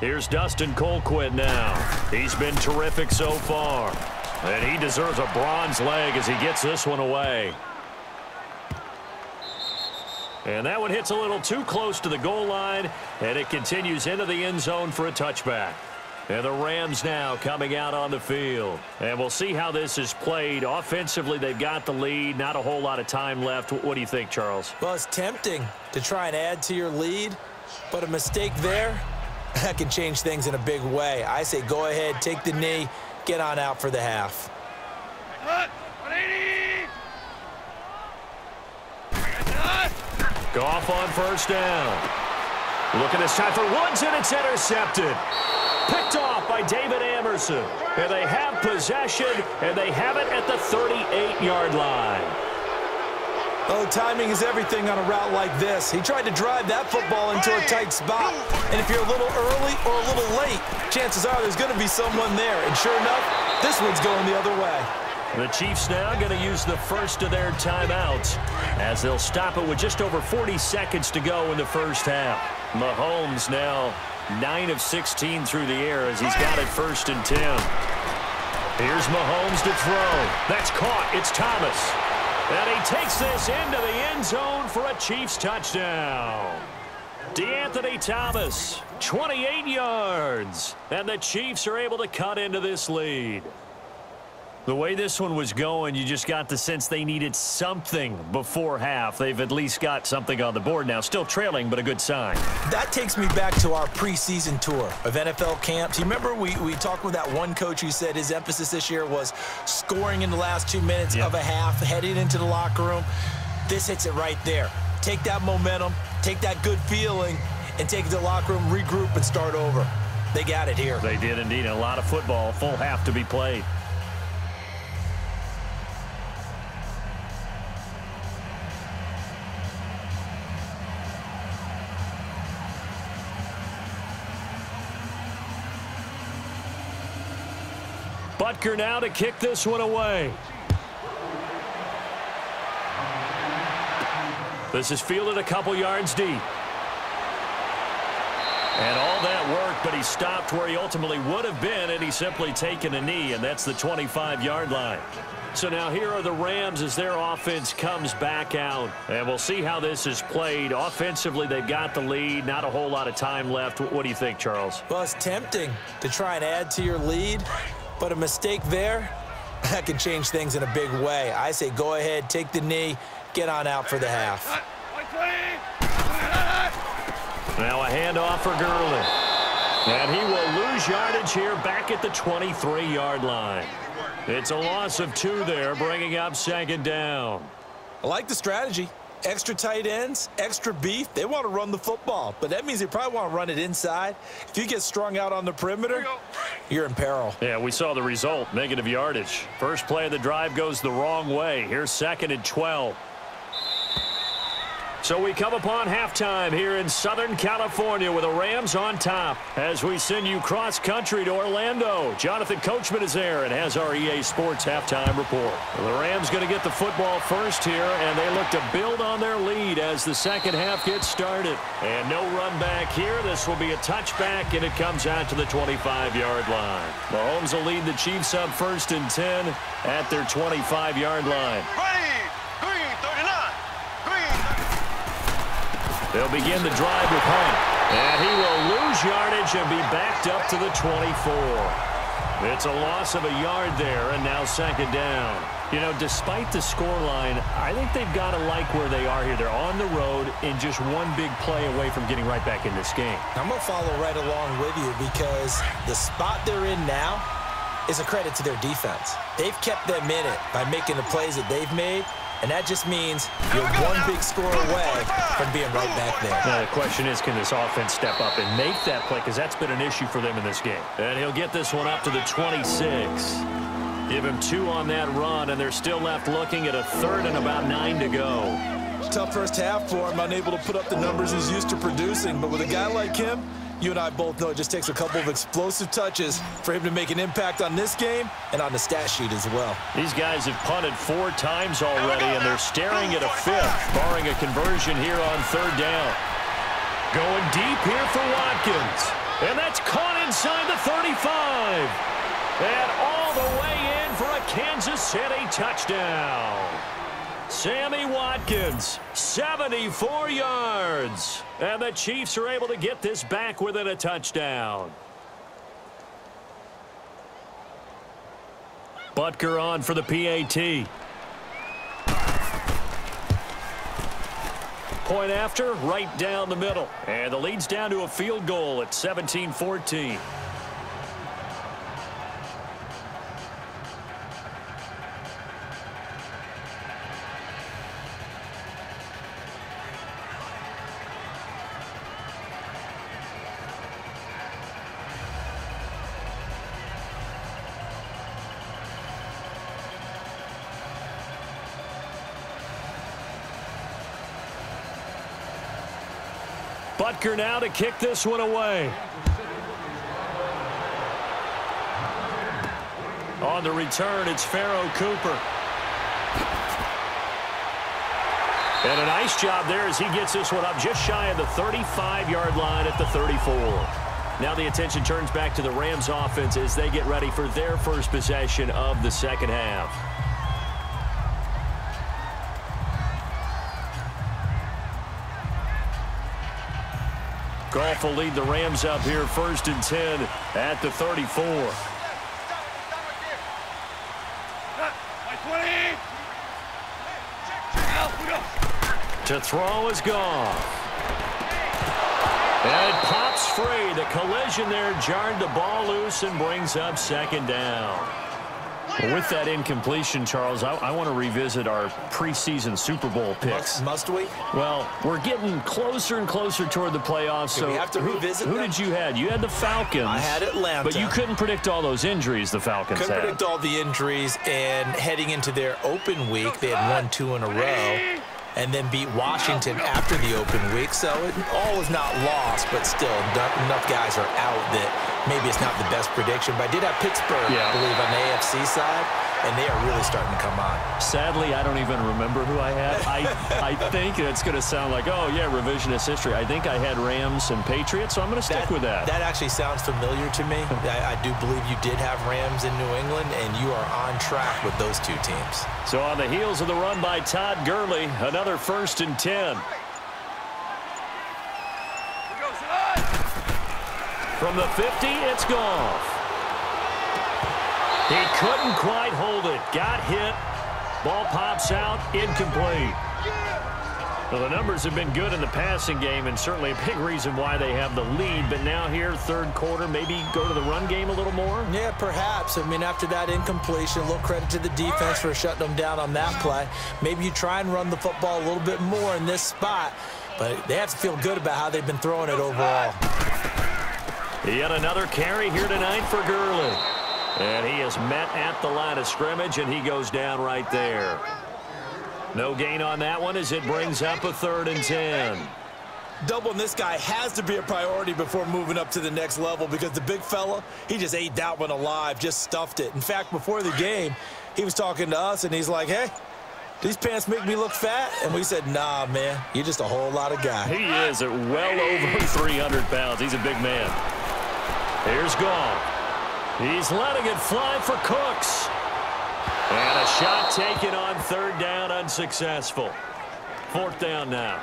Here's Dustin Colquitt now. He's been terrific so far. And he deserves a bronze leg as he gets this one away. And that one hits a little too close to the goal line, and it continues into the end zone for a touchback. And the Rams now coming out on the field. And we'll see how this is played. Offensively, they've got the lead. Not a whole lot of time left. What do you think, Charles? Well, it's tempting to try and add to your lead, but a mistake there, that can change things in a big way. I say go ahead, take the knee, get on out for the half. Goff on first down. Looking this time for Woods, and it's intercepted. Picked off by David Amerson. And they have possession, and they have it at the thirty-eight-yard line. Oh, timing is everything on a route like this. He tried to drive that football into a tight spot. And if you're a little early or a little late, chances are there's going to be someone there. And sure enough, this one's going the other way. The Chiefs now going to use the first of their timeouts as they'll stop it with just over forty seconds to go in the first half. Mahomes now nine of sixteen through the air as he's got it first and ten. Here's Mahomes to throw. That's caught. It's Thomas. And he takes this into the end zone for a Chiefs touchdown. DeAnthony Thomas, twenty-eight yards. And the Chiefs are able to cut into this lead. The way this one was going, you just got the sense they needed something before half. They've at least got something on the board now. Still trailing, but a good sign. That takes me back to our preseason tour of N F L camps. You remember we, we talked with that one coach who said his emphasis this year was scoring in the last two minutes yep. of a half, heading into the locker room. This hits it right there. Take that momentum, take that good feeling, and take it to the locker room, regroup, and start over. They got it here. They did indeed. A lot of football, full half to be played. Butker now to kick this one away. This is fielded a couple yards deep. And all that work, but he stopped where he ultimately would have been, and he's simply taken a knee, and that's the twenty-five yard line. So now here are the Rams as their offense comes back out. And we'll see how this is played. Offensively, they've got the lead. Not a whole lot of time left. What do you think, Charles? Well, it's tempting to try and add to your lead. But a mistake there, that could change things in a big way. I say go ahead, take the knee, get on out for the half. Now a handoff for Gurley. And he will lose yardage here back at the twenty-three yard line. It's a loss of two there, bringing up second down. I like the strategy. Extra tight ends, extra beef. They want to run the football, but that means they probably want to run it inside. If you get strung out on the perimeter, you're in peril. Yeah, we saw the result, negative yardage. First play of the drive goes the wrong way. Here's second and twelve. So we come upon halftime here in Southern California with the Rams on top. As we send you cross-country to Orlando, Jonathan Coachman is there and has our E A Sports halftime report. The Rams going to get the football first here, and they look to build on their lead as the second half gets started. And no run back here. This will be a touchback, and it comes out to the twenty-five yard line. Mahomes will lead the Chiefs up first and ten at their twenty-five yard line. They'll begin the drive with Hunt. And he will lose yardage and be backed up to the twenty-four. It's a loss of a yard there, and now second down. You know, despite the scoreline, I think they've got to like where they are here. They're on the road and just one big play away from getting right back in this game. I'm going to follow right along with you because the spot they're in now is a credit to their defense. They've kept them in it by making the plays that they've made. And that just means you're one big score away from being right back there. Now the question is, can this offense step up and make that play? Because that's been an issue for them in this game. And he'll get this one up to the twenty-six. Give him two on that run, and they're still left looking at a third and about nine to go. Tough first half for him, unable to put up the numbers he's used to producing. But with a guy like him, you and I both know it just takes a couple of explosive touches for him to make an impact on this game and on the stat sheet as well. These guys have punted four times already, and they're staring at a fifth, barring a conversion here on third down. Going deep here for Watkins. And that's caught inside the thirty-five. And all the way in for a Kansas City touchdown. Sammy Watkins, seventy-four yards. And the Chiefs are able to get this back within a touchdown. Butker on for the P A T. Point after, right down the middle. And the lead's down to a field goal at seventeen fourteen. Butker now to kick this one away. On the return, it's Pharaoh Cooper. And a nice job there as he gets this one up just shy of the thirty-five yard line at the thirty-four. Now the attention turns back to the Rams offense as they get ready for their first possession of the second half. Goff will lead the Rams up here first and ten at the thirty-four. To throw is gone. And it pops free. The collision there jarred the ball loose and brings up second down. Well, with that incompletion, Charles, I, I want to revisit our preseason Super Bowl picks. Must, must we? Well, we're getting closer and closer toward the playoffs. So we have to revisit. Who, who did you had? You had the Falcons. I had Atlanta. But you couldn't predict all those injuries the Falcons couldn't had. Couldn't predict all the injuries, and heading into their open week, they had won two in a row. And then beat Washington after the open week. So it all is not lost, but still enough guys are out that maybe it's not the best prediction. But I did have Pittsburgh, yeah. I believe, on the A F C side, and they are really starting to come on. Sadly, I don't even remember who I had. I, I think it's going to sound like, oh, yeah, revisionist history. I think I had Rams and Patriots, so I'm going to stick that, with that. That actually sounds familiar to me. I, I do believe you did have Rams in New England, and you are on track with those two teams. So on the heels of the run by Todd Gurley, another first and ten. From the fifty, it's Goff. He couldn't quite hold it. Got hit. Ball pops out. Incomplete. Well, the numbers have been good in the passing game and certainly a big reason why they have the lead. But now here, third quarter, maybe go to the run game a little more? Yeah, perhaps. I mean, after that incompletion, a little credit to the defense for shutting them down on that play. Maybe you try and run the football a little bit more in this spot. But they have to feel good about how they've been throwing it overall. Yet another carry here tonight for Gurley. And he is met at the line of scrimmage, and he goes down right there. No gain on that one as it brings up a third and ten. Doubling this guy has to be a priority before moving up to the next level because the big fella, he just ate that one alive, just stuffed it. In fact, before the game, he was talking to us, and he's like, hey, these pants make me look fat. And we said, nah, man, you're just a whole lot of guy. He is at well over three hundred pounds. He's a big man. Here's Goff. He's letting it fly for Cooks. And a shot taken on third down, unsuccessful. Fourth down now.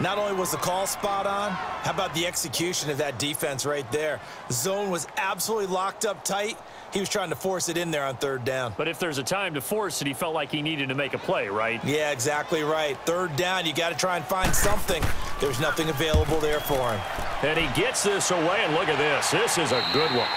Not only was the call spot on, how about the execution of that defense right there? Zone was absolutely locked up tight. He was trying to force it in there on third down. But if there's a time to force it, he felt like he needed to make a play, right? Yeah, exactly right. Third down, you got to try and find something. There's nothing available there for him. And he gets this away, and look at this. This is a good one.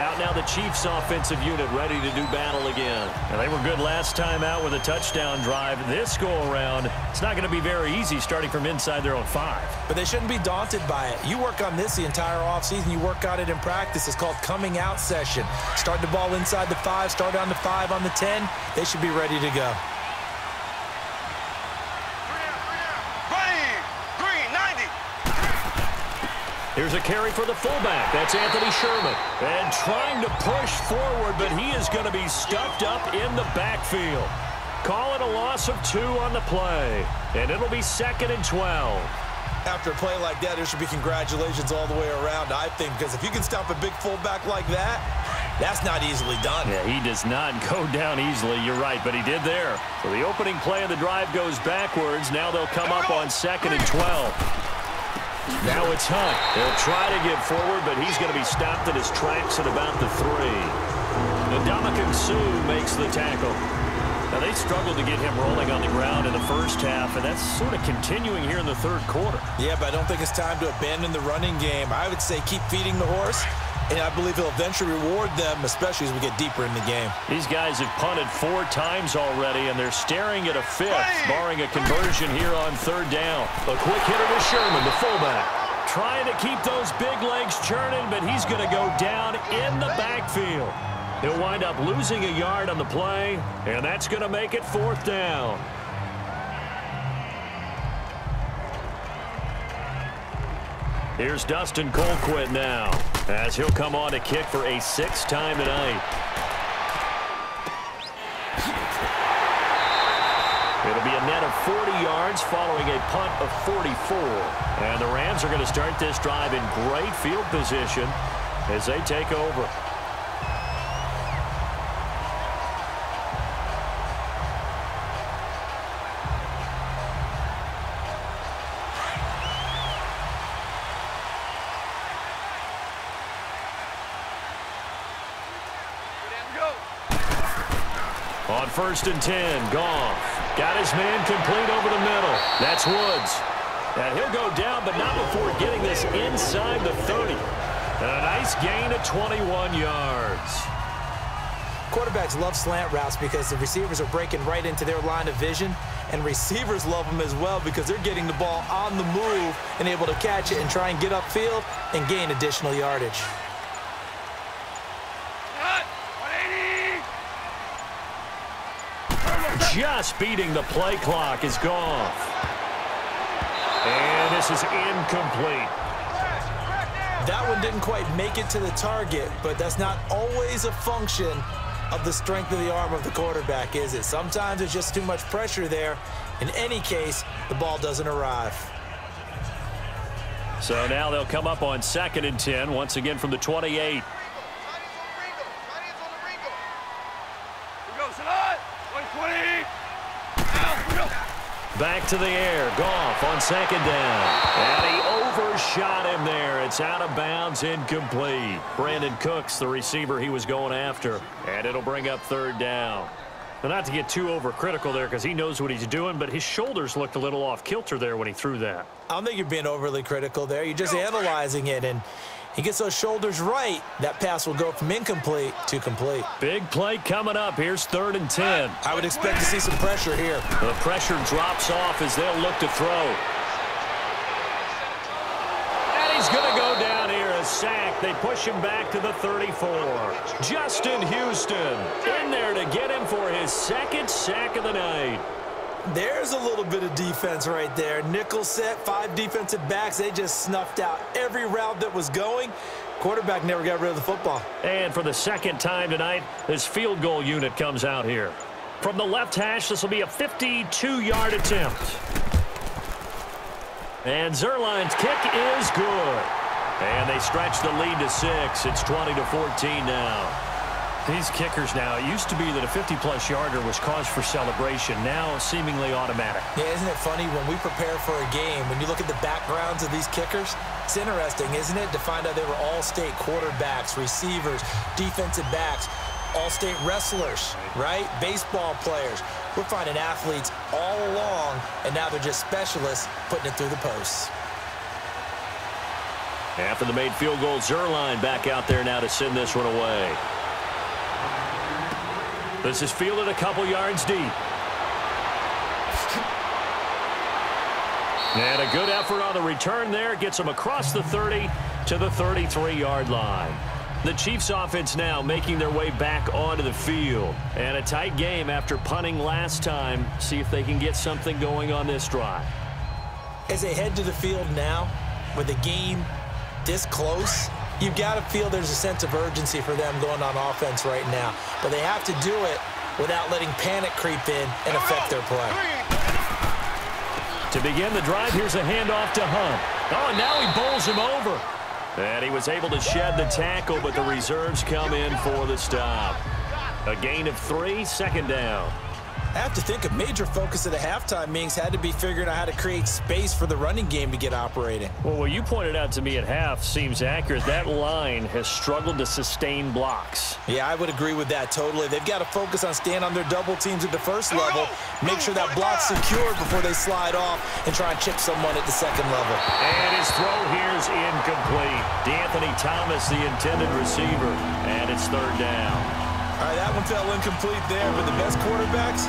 Out now the Chiefs offensive unit ready to do battle again. And they were good last time out with a touchdown drive. This go around, it's not going to be very easy starting from inside their own five. But they shouldn't be daunted by it. You work on this the entire offseason. You work on it in practice. It's called coming out session. Start the ball inside the five. Start on the five on the ten. They should be ready to go. Here's a carry for the fullback. That's Anthony Sherman. And trying to push forward, but he is going to be stuffed up in the backfield. Call it a loss of two on the play. And it'll be second and twelve. After a play like that, there should be congratulations all the way around, I think, because if you can stop a big fullback like that, that's not easily done. Yeah, he does not go down easily. You're right, but he did there. So the opening play of the drive goes backwards. Now they'll come up on second and twelve. Now it's Hunt. He'll try to get forward, but he's going to be stopped in his tracks at about the three. Ndamukong Suh makes the tackle. Now, they struggled to get him rolling on the ground in the first half, and that's sort of continuing here in the third quarter. Yeah, but I don't think it's time to abandon the running game. I would say keep feeding the horse, and I believe he'll eventually reward them, especially as we get deeper in the game. These guys have punted four times already, and they're staring at a fifth, barring a conversion here on third down. A quick hitter to Sherman, the fullback. Trying to keep those big legs churning, but he's going to go down in the backfield. He'll wind up losing a yard on the play, and that's going to make it fourth down. Here's Dustin Colquitt now, as he'll come on to kick for a sixth time tonight. It'll be a net of forty yards following a punt of forty-four. And the Rams are going to start this drive in great field position as they take over. On first and ten, Goff got his man complete over the middle. That's Woods. And he'll go down, but not before getting this inside the thirty. And a nice gain of twenty-one yards. Quarterbacks love slant routes because the receivers are breaking right into their line of vision. And receivers love them as well because they're getting the ball on the move and able to catch it and try and get upfield and gain additional yardage. Just beating the play clock is Goff. And this is incomplete. That one didn't quite make it to the target, but that's not always a function of the strength of the arm of the quarterback, is it? Sometimes there's just too much pressure there. In any case, the ball doesn't arrive. So now they'll come up on second and ten, once again from the twenty-eight. Back to the air. Goff on second down. And he overshot him there. It's out of bounds, incomplete. Brandon Cooks, the receiver he was going after. And it'll bring up third down. Now, not to get too overcritical there because he knows what he's doing, but his shoulders looked a little off kilter there when he threw that. I don't think you're being overly critical there. You're just analyzing it. And he gets those shoulders right. That pass will go from incomplete to complete. Big play coming up. Here's third and ten. I would expect to see some pressure here. The pressure drops off as they'll look to throw. And he's going to go down here. A sack. They push him back to the thirty-four. Justin Houston in there to get him for his second sack of the night. There's a little bit of defense right there. Nickel set, five defensive backs. They just snuffed out every route that was going. Quarterback never got rid of the football. And for the second time tonight, this field goal unit comes out here. From the left hash, this will be a fifty-two yard attempt. And Zuerlein's kick is good. And they stretch the lead to six. It's twenty to fourteen now. These kickers now, it used to be that a fifty plus yarder was cause for celebration. Now, seemingly automatic. Yeah, isn't it funny when we prepare for a game, when you look at the backgrounds of these kickers, it's interesting, isn't it, to find out they were all-state quarterbacks, receivers, defensive backs, all-state wrestlers, right? Baseball players. We're finding athletes all along, and now they're just specialists putting it through the posts. After the made field goal, Zuerlein back out there now to send this one away. This is fielded a couple yards deep. And a good effort on the return there. Gets him across the thirty to the thirty-three yard line. The Chiefs offense now making their way back onto the field. And a tight game after punting last time. See if they can get something going on this drive. As they head to the field now, with a game this close, you've got to feel there's a sense of urgency for them going on offense right now. But they have to do it without letting panic creep in and affect their play. To begin the drive, here's a handoff to Hunt. Oh, and now he bowls him over. And he was able to shed the tackle, but the reserves come in for the stop. A gain of three, second down. I have to think a major focus at the halftime means had to be figuring out how to create space for the running game to get operating. Well, what you pointed out to me at half seems accurate. That line has struggled to sustain blocks. Yeah, I would agree with that totally. They've got to focus on staying on their double teams at the first level, make sure that block's secured before they slide off and try and chip someone at the second level. And his throw here's incomplete. D'Anthony Thomas, the intended receiver, and it's third down. All right, that one fell incomplete there, but the best quarterbacks,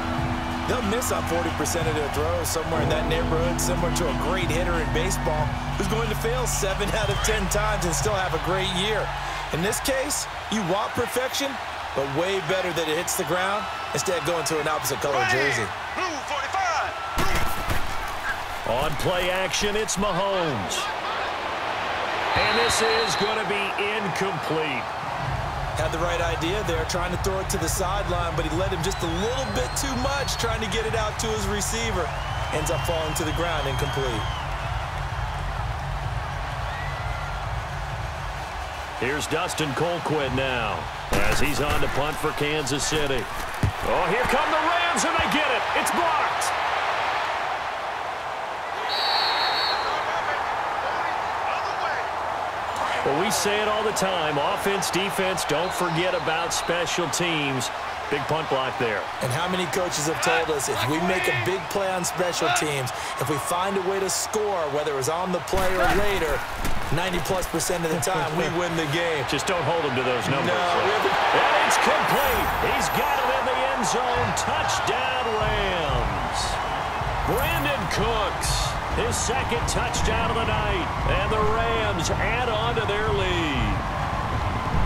they'll miss on forty percent of their throws somewhere in that neighborhood, similar to a great hitter in baseball who's going to fail seven out of ten times and still have a great year. In this case, you want perfection, but way better that it hits the ground instead of going to an opposite color jersey. On play action, it's Mahomes. And this is going to be incomplete. Had the right idea there, trying to throw it to the sideline, but he led him just a little bit too much, trying to get it out to his receiver. ends up falling to the ground incomplete. Here's Dustin Colquitt now as he's on to punt for Kansas City. Oh, here come the Rams, and they get it. It's blocked. Well, we say it all the time. Offense, defense, don't forget about special teams. Big punt block there. And how many coaches have told us if we make a big play on special teams, if we find a way to score, whether it was on the play or later, ninety plus percent of the time we win the game. Just don't hold them to those numbers. No, right? And it's complete. He's got it in the end zone. Touchdown Rams. Brandon Cooks, his second touchdown of the night. And the Rams add on to their lead.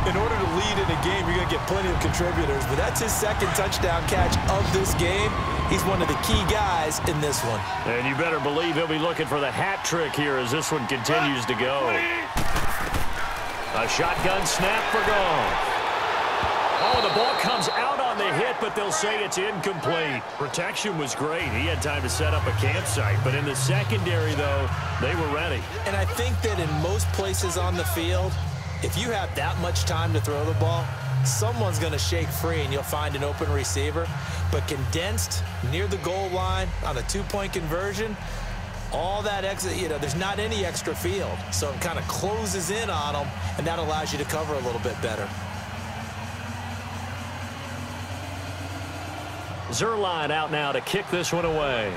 In order to lead in a game, you're going to get plenty of contributors, but that's his second touchdown catch of this game. He's one of the key guys in this one. And you better believe he'll be looking for the hat trick here as this one continues to go. A shotgun snap for Goff. Oh, the ball comes out on the hit, but they'll say it's incomplete. Protection was great. He had time to set up a campsite. But in the secondary, though, they were ready. And I think that in most places on the field, if you have that much time to throw the ball, someone's going to shake free and you'll find an open receiver. But condensed near the goal line on a two-point conversion, all that exit, you know, there's not any extra field. So it kind of closes in on them, and that allows you to cover a little bit better. Zuerlein out now to kick this one away.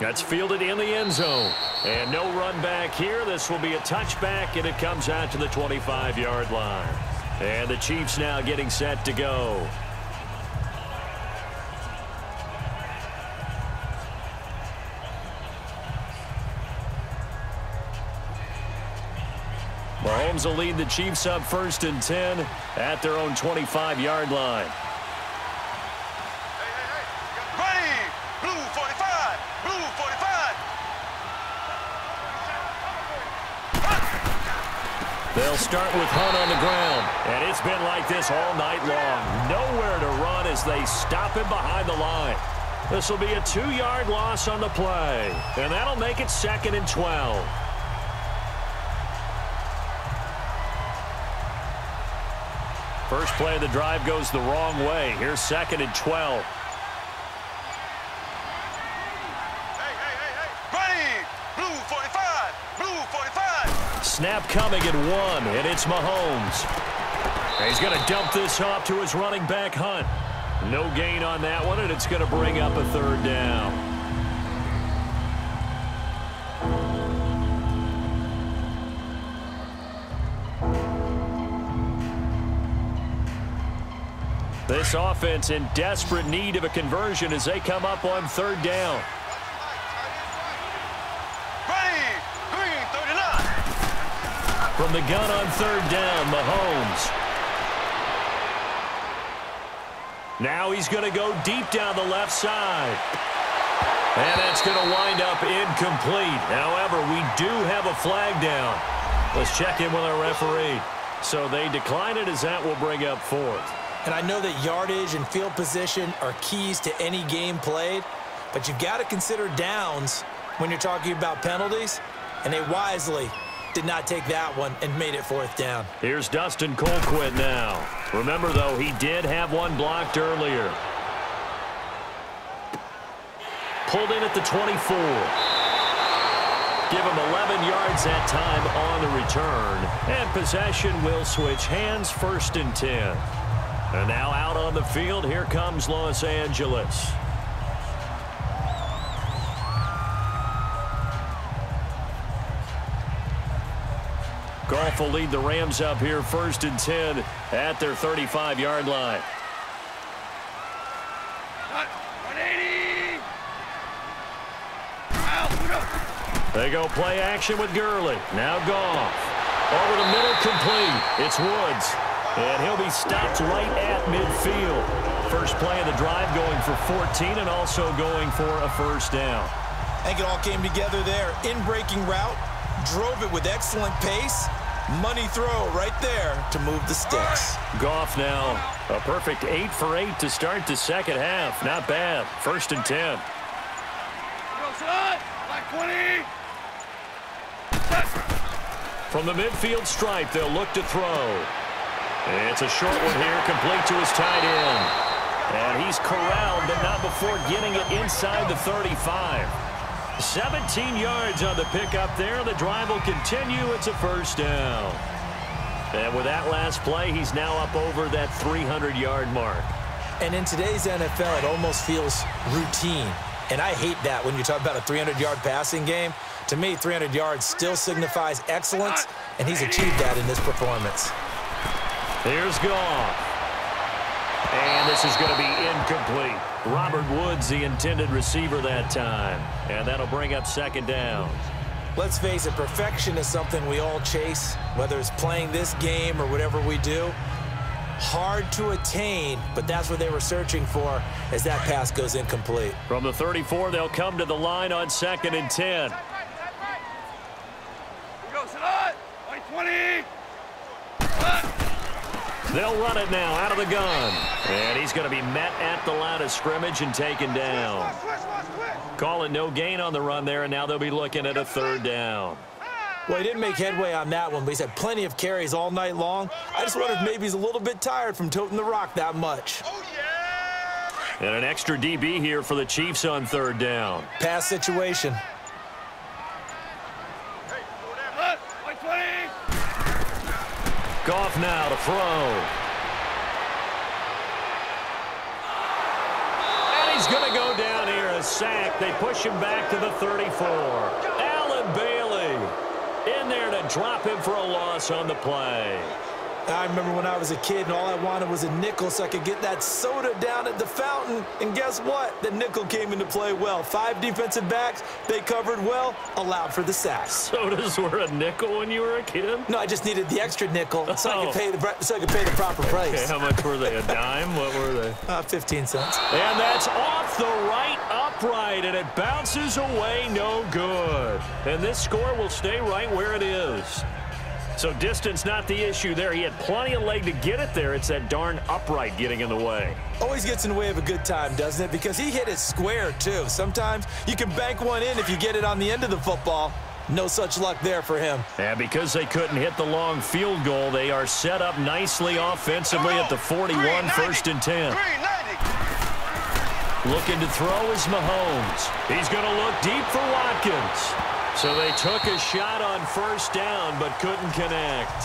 That's fielded in the end zone. And no run back here. This will be a touchback, and it comes out to the twenty-five yard line. And the Chiefs now getting set to go. Mahomes will lead the Chiefs up first and ten at their own twenty-five yard line. They'll start with Hunt on the ground. And it's been like this all night long. Nowhere to run as they stop him behind the line. This will be a two yard loss on the play. And that'll make it second and twelve. First play of the drive goes the wrong way. Here's second and twelve. Snap coming at one, and it's Mahomes. And he's going to dump this off to his running back, Hunt. No gain on that one, and it's going to bring up a third down. This offense in desperate need of a conversion as they come up on third down. From the gun on third down, Mahomes. Now he's going to go deep down the left side. And that's going to wind up incomplete. However, we do have a flag down. Let's check in with our referee. So they decline it as that will bring up fourth. And I know that yardage and field position are keys to any game played, but you've got to consider downs when you're talking about penalties, and they wisely did not take that one and made it fourth down. Here's Dustin Colquitt now. Remember, though, he did have one blocked earlier. Pulled in at the twenty-four. Give him eleven yards that time on the return. And possession will switch hands, first and ten. And now out on the field, here comes Los Angeles. Goff will lead the Rams up here first and ten at their thirty-five yard line. They go play action with Gurley. Now Goff. Over the middle, complete. It's Woods. And he'll be stopped right at midfield. First play of the drive going for fourteen and also going for a first down. I think it all came together there. In breaking route. Drove it with excellent pace. Money throw right there to move the sticks. Goff now a perfect eight for eight to start the second half. Not bad. First and ten. From the midfield stripe, they'll look to throw. It's a short one here, complete to his tight end. And he's corralled, but not before getting it inside the thirty-five. seventeen yards on the pickup there. The drive will continue. It's a first down. And with that last play, he's now up over that three hundred yard mark. And in today's N F L, it almost feels routine. And I hate that when you talk about a three hundred yard passing game. To me, three hundred yards still signifies excellence, and he's achieved that in this performance. Here's Goff. And this is going to be incomplete. Robert Woods, the intended receiver that time. And that'll bring up second down. Let's face it, perfection is something we all chase, whether it's playing this game or whatever we do. Hard to attain, but that's what they were searching for as that pass goes incomplete. From the thirty-four, they'll come to the line on second and ten. Right, right. Here goes it like twenty. They'll run it now out of the gun. And he's going to be met at the line of scrimmage and taken down. Switch, switch, switch, switch. Calling no gain on the run there, and now they'll be looking at a third down. Well, he didn't make headway on that one, but he's had plenty of carries all night long. I just wondered if maybe he's a little bit tired from toting the rock that much. Oh, yeah. And an extra D B here for the Chiefs on third down. Pass situation. Goff now to throw. And he's going to go down here. A sack. They push him back to the thirty-four. Allen Bailey in there to drop him for a loss on the play. I remember when I was a kid and all I wanted was a nickel so I could get that soda down at the fountain. And guess what? The nickel came into play well. Five defensive backs, they covered well, allowed for the sack. Sodas were a nickel when you were a kid? No, I just needed the extra nickel so, oh. I, could pay the, so I could pay the proper price. Okay, how much were they? A dime? What were they? Uh, fifteen cents. And that's off the right upright, and it bounces away no good. And this score will stay right where it is. So distance not the issue there. He had plenty of leg to get it there. It's that darn upright getting in the way. Always gets in the way of a good time, doesn't it? Because he hit it square, too. Sometimes you can bank one in if you get it on the end of the football. No such luck there for him. And because they couldn't hit the long field goal, they are set up nicely offensively at the forty-one, first and ten. Looking to throw is Mahomes. He's going to look deep for Watkins. So they took a shot on first down, but couldn't connect.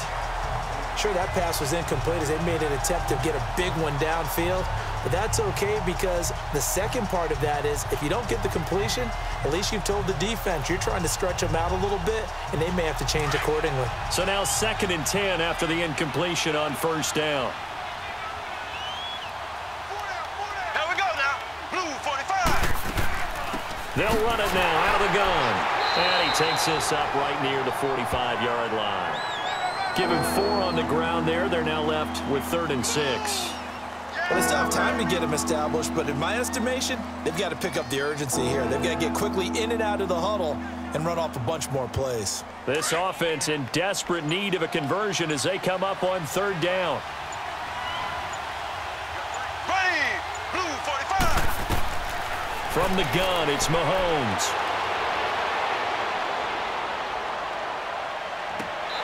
Sure, that pass was incomplete as they made an attempt to get a big one downfield. But that's okay because the second part of that is if you don't get the completion, at least you've told the defense you're trying to stretch them out a little bit, and they may have to change accordingly. So now second and ten after the incompletion on first down. There we go now. Blue forty-five. They'll run it now out of the gun. And he takes this up right near the forty-five yard line. Given four on the ground there, they're now left with third and six. Well, it's not time to get him established, but in my estimation, they've got to pick up the urgency here. They've got to get quickly in and out of the huddle and run off a bunch more plays. This offense in desperate need of a conversion as they come up on third down. Ready, blue forty-five. From the gun, it's Mahomes.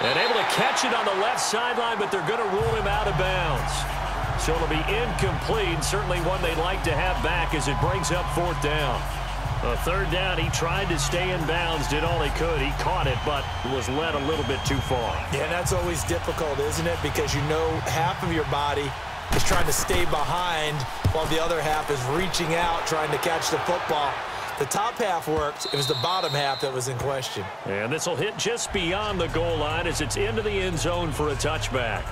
And able to catch it on the left sideline, but they're going to rule him out of bounds. So it'll be incomplete, certainly one they'd like to have back as it brings up fourth down. A third down, he tried to stay in bounds, did all he could. He caught it, but was led a little bit too far. Yeah, that's always difficult, isn't it? Because you know half of your body is trying to stay behind while the other half is reaching out, trying to catch the football. The top half worked. It was the bottom half that was in question. And this will hit just beyond the goal line as it's into the end zone for a touchback.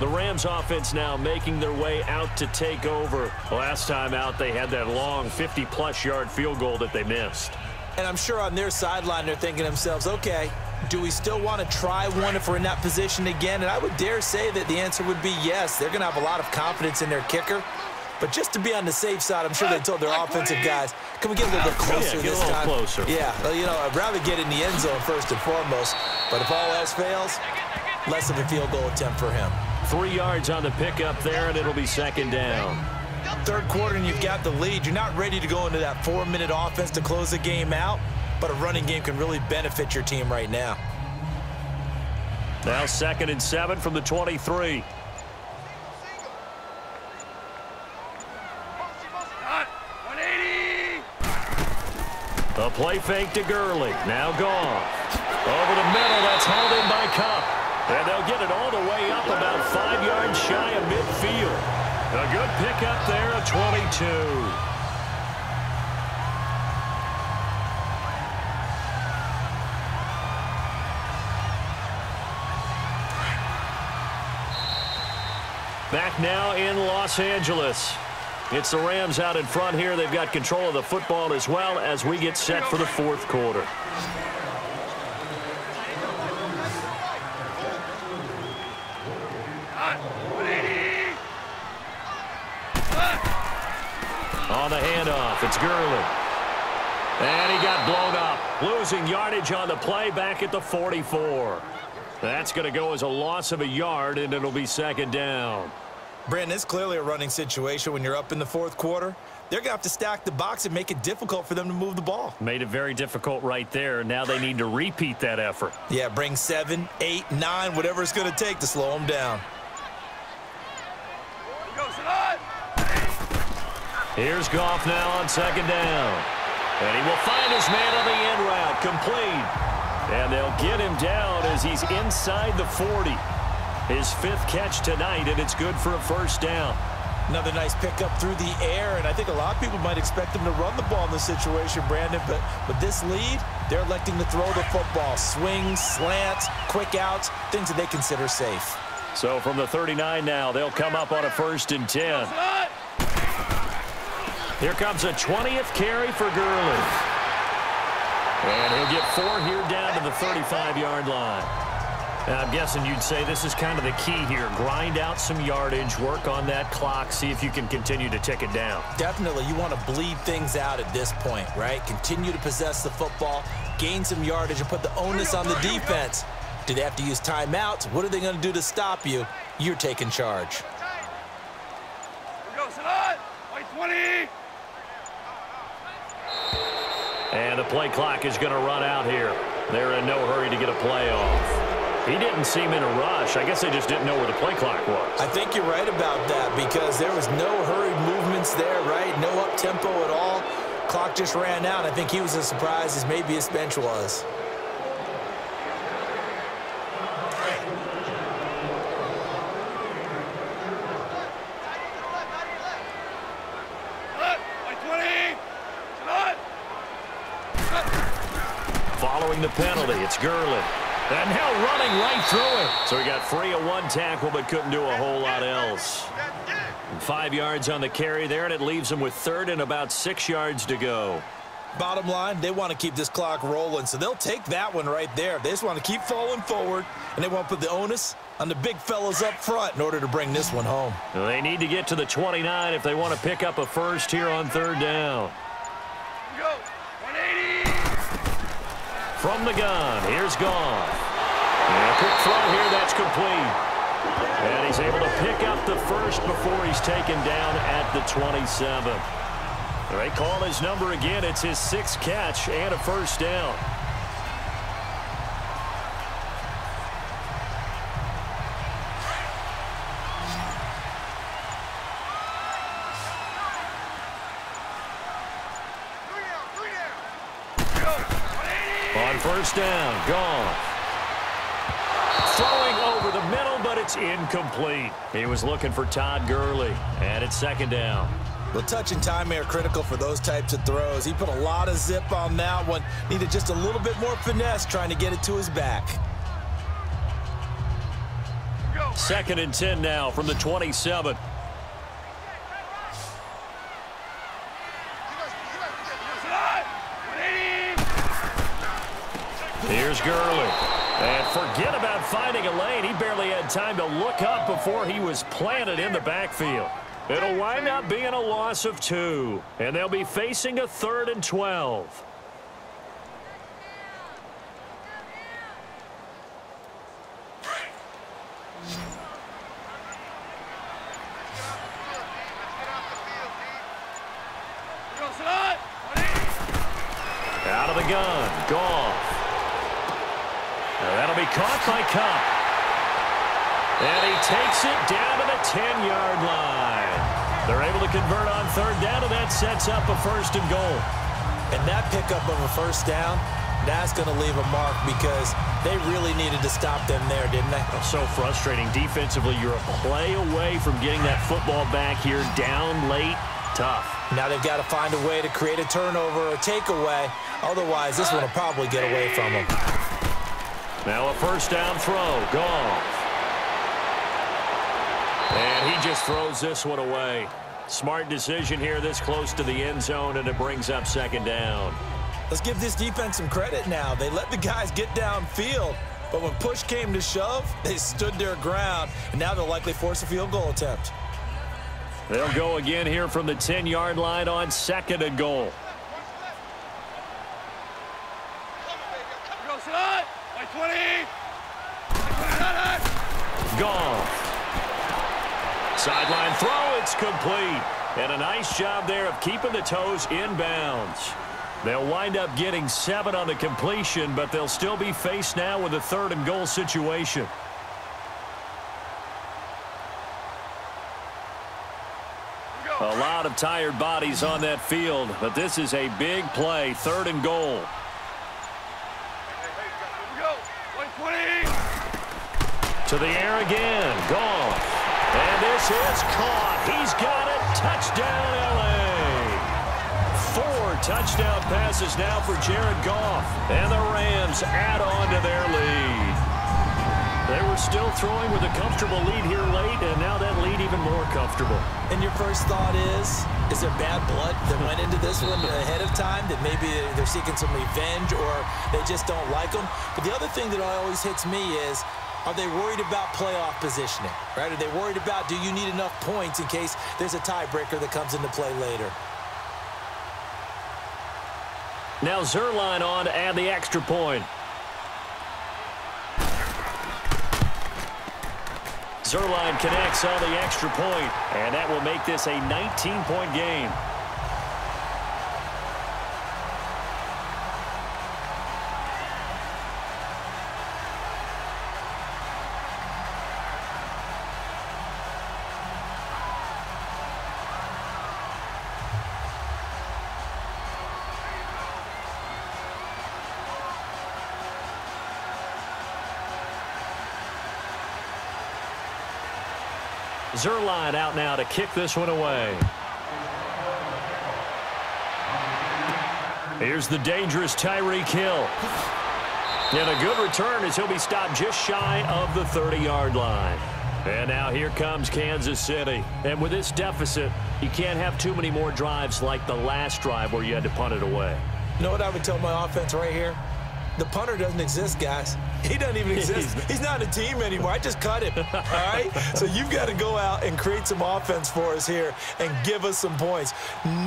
The Rams offense now making their way out to take over. Last time out, they had that long fifty plus yard field goal that they missed. And I'm sure on their sideline, they're thinking to themselves, okay, do we still want to try one if we're in that position again? And I would dare say that the answer would be yes. They're going to have a lot of confidence in their kicker. But just to be on the safe side, I'm sure they told their offensive guys, can we get a little bit closer yeah, this time? Get a little closer. Yeah, well, you know, I'd rather get in the end zone first and foremost. But if all else fails, less of a field goal attempt for him. Three yards on the pickup there, and it'll be second down. Third quarter, and you've got the lead. You're not ready to go into that four-minute offense to close the game out, but a running game can really benefit your team right now. Now second and seven from the twenty-three. A play fake to Gurley. Now Goff. Over the middle. That's hauled in by Kopp. And they'll get it all the way up about five yards shy of midfield. A good pick up there at twenty-two. Back now in Los Angeles. It's the Rams out in front here. They've got control of the football as well as we get set for the fourth quarter. On the handoff, it's Gurley. And he got blown up. Losing yardage on the play back at the forty-four. That's going to go as a loss of a yard, and it'll be second down. Brandon, it's clearly a running situation when you're up in the fourth quarter. They're going to have to stack the box and make it difficult for them to move the ball. Made it very difficult right there. Now they need to repeat that effort. Yeah, bring seven, eight, nine, whatever it's going to take to slow them down. Here's Goff now on second down. And he will find his man on the end route. Complete. And they'll get him down as he's inside the forty. His fifth catch tonight, and it's good for a first down. Another nice pickup through the air, and I think a lot of people might expect them to run the ball in this situation, Brandon, but with this lead, they're electing to throw the football. Swings, slants, quick outs, things that they consider safe. So from the thirty-nine now, they'll come up on a first and ten. Here comes a twentieth carry for Gurley. And he'll get four here down to the thirty-five yard line. And I'm guessing you'd say this is kind of the key here. Grind out some yardage, work on that clock, see if you can continue to tick it down. Definitely. You want to bleed things out at this point, right? Continue to possess the football, gain some yardage, and put the onus on the defense. Do they have to use timeouts? What are they going to do to stop you? You're taking charge. And the play clock is going to run out here. They're in no hurry to get a play off. He didn't seem in a rush. I guess they just didn't know where the play clock was. I think you're right about that because there was no hurried movements there, right? No up-tempo at all. Clock just ran out. I think he was as surprised as maybe his bench was. Following the penalty, it's Gurley. And Hill running right through it. So he got free of one tackle but couldn't do a whole lot else. And five yards on the carry there, and it leaves him with third and about six yards to go. Bottom line, they want to keep this clock rolling, so they'll take that one right there. They just want to keep falling forward, and they want to put the onus on the big fellas up front in order to bring this one home. Now they need to get to the twenty-nine if they want to pick up a first here on third down. Go. From the gun, here's Goff. And a quick throw here, that's complete. And he's able to pick up the first before he's taken down at the twenty-seven. They call his number again. It's his sixth catch and a first down. First down, gone. Throwing over the middle, but it's incomplete. He was looking for Todd Gurley, and it's second down. The touch and time are critical for those types of throws. He put a lot of zip on that one. Needed just a little bit more finesse trying to get it to his back. Second and ten now from the twenty-seven. Here's Gurley. And forget about finding a lane. He barely had time to look up before he was planted in the backfield. It'll wind up being a loss of two. And they'll be facing a third and twelve. Out of the gun, Goff. Now that'll be caught by Kopp. And he takes it down to the ten-yard line. They're able to convert on third down, and that sets up a first and goal. And that pickup of a first down, that's going to leave a mark because they really needed to stop them there, didn't they? That's so frustrating. Defensively, you're a play away from getting that football back here down late. Tough. Now they've got to find a way to create a turnover or takeaway. Otherwise, this one will probably get away from them. Now a first down throw. Gone. And he just throws this one away. Smart decision here this close to the end zone, and it brings up second down. Let's give this defense some credit now. They let the guys get downfield, but when push came to shove, they stood their ground, and now they'll likely force a field goal attempt. They'll go again here from the ten-yard line on second and goal. Gone. Sideline throw, it's complete. And a nice job there of keeping the toes in bounds. They'll wind up getting seven on the completion, but they'll still be faced now with a third and goal situation. A lot of tired bodies on that field, but this is a big play, third and goal. To the air again, Goff. And this is caught. He's got it. Touchdown, L A. Four touchdown passes now for Jared Goff, and the Rams add on to their lead. They were still throwing with a comfortable lead here late, and now that lead even more comfortable. And your first thought is, is there bad blood that went into this one ahead of time, that maybe they're seeking some revenge or they just don't like them? But the other thing that always hits me is, are they worried about playoff positioning? Right? Are they worried about, do you need enough points in case there's a tiebreaker that comes into play later? Now Zuerlein on to add the extra point. Zuerlein connects on the extra point, and that will make this a nineteen-point game. Zuerlein out now to kick this one away. Here's the dangerous Tyreek Hill. And a good return as he'll be stopped just shy of the thirty-yard line. And now here comes Kansas City. And with this deficit, you can't have too many more drives like the last drive where you had to punt it away. You know what I would tell my offense right here? The punter doesn't exist, guys. He doesn't even exist. He's not a team anymore. I just cut him, all right? So you've got to go out and create some offense for us here and give us some points.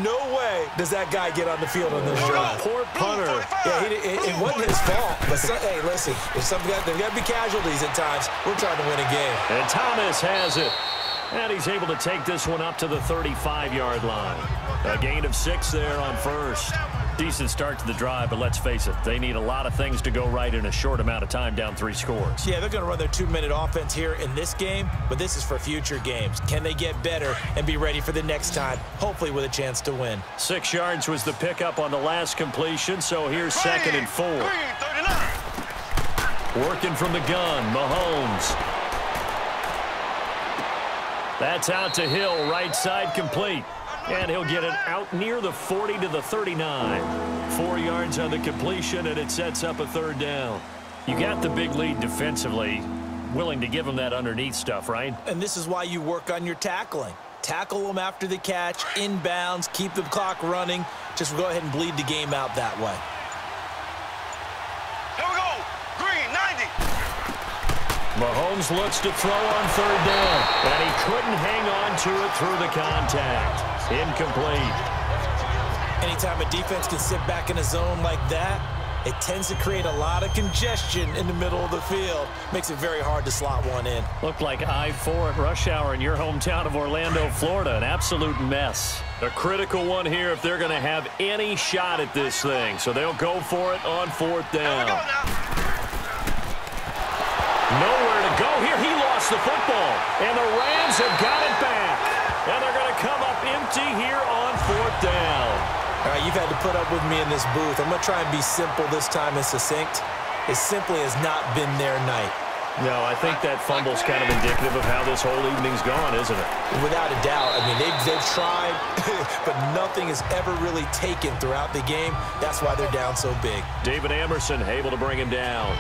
No way does that guy get on the field on this drive. Poor punter. Yeah, he, it, it wasn't his fault. But so, hey, listen, there's got to be casualties at times. We're trying to win a game. And Thomas has it. And he's able to take this one up to the thirty-five-yard line. A gain of six there on first. Decent start to the drive, but let's face it, they need a lot of things to go right in a short amount of time, down three scores. Yeah, they're going to run their two-minute offense here in this game, but this is for future games. Can they get better and be ready for the next time, hopefully with a chance to win? Six yards was the pickup on the last completion, so here's second and four. Working from the gun, Mahomes. That's out to Hill, right side complete. And he'll get it out near the forty to the thirty-nine. Four yards on the completion, and it sets up a third down. You got the big lead defensively, willing to give them that underneath stuff, right? And this is why you work on your tackling. Tackle them after the catch, inbounds, keep the clock running. Just go ahead and bleed the game out that way. Here we go. Green, ninety. Mahomes looks to throw on third down, and he couldn't hang on to it through the contact. Incomplete. Anytime a defense can sit back in a zone like that, it tends to create a lot of congestion in the middle of the field. Makes it very hard to slot one in. Looked like I four at rush hour in your hometown of Orlando, Florida. An absolute mess. A critical one here if they're going to have any shot at this thing. So they'll go for it on fourth down. Nowhere to go here. He lost the football. And the Rams have got it back. And they're going to come up empty here on fourth down. All right, you've had to put up with me in this booth. I'm going to try and be simple this time and succinct. It simply has not been their night. No, I think that fumble's kind of indicative of how this whole evening's gone, isn't it? Without a doubt. I mean, they've, they've tried, but nothing is ever really taken throughout the game. That's why they're down so big. David Amerson able to bring him down.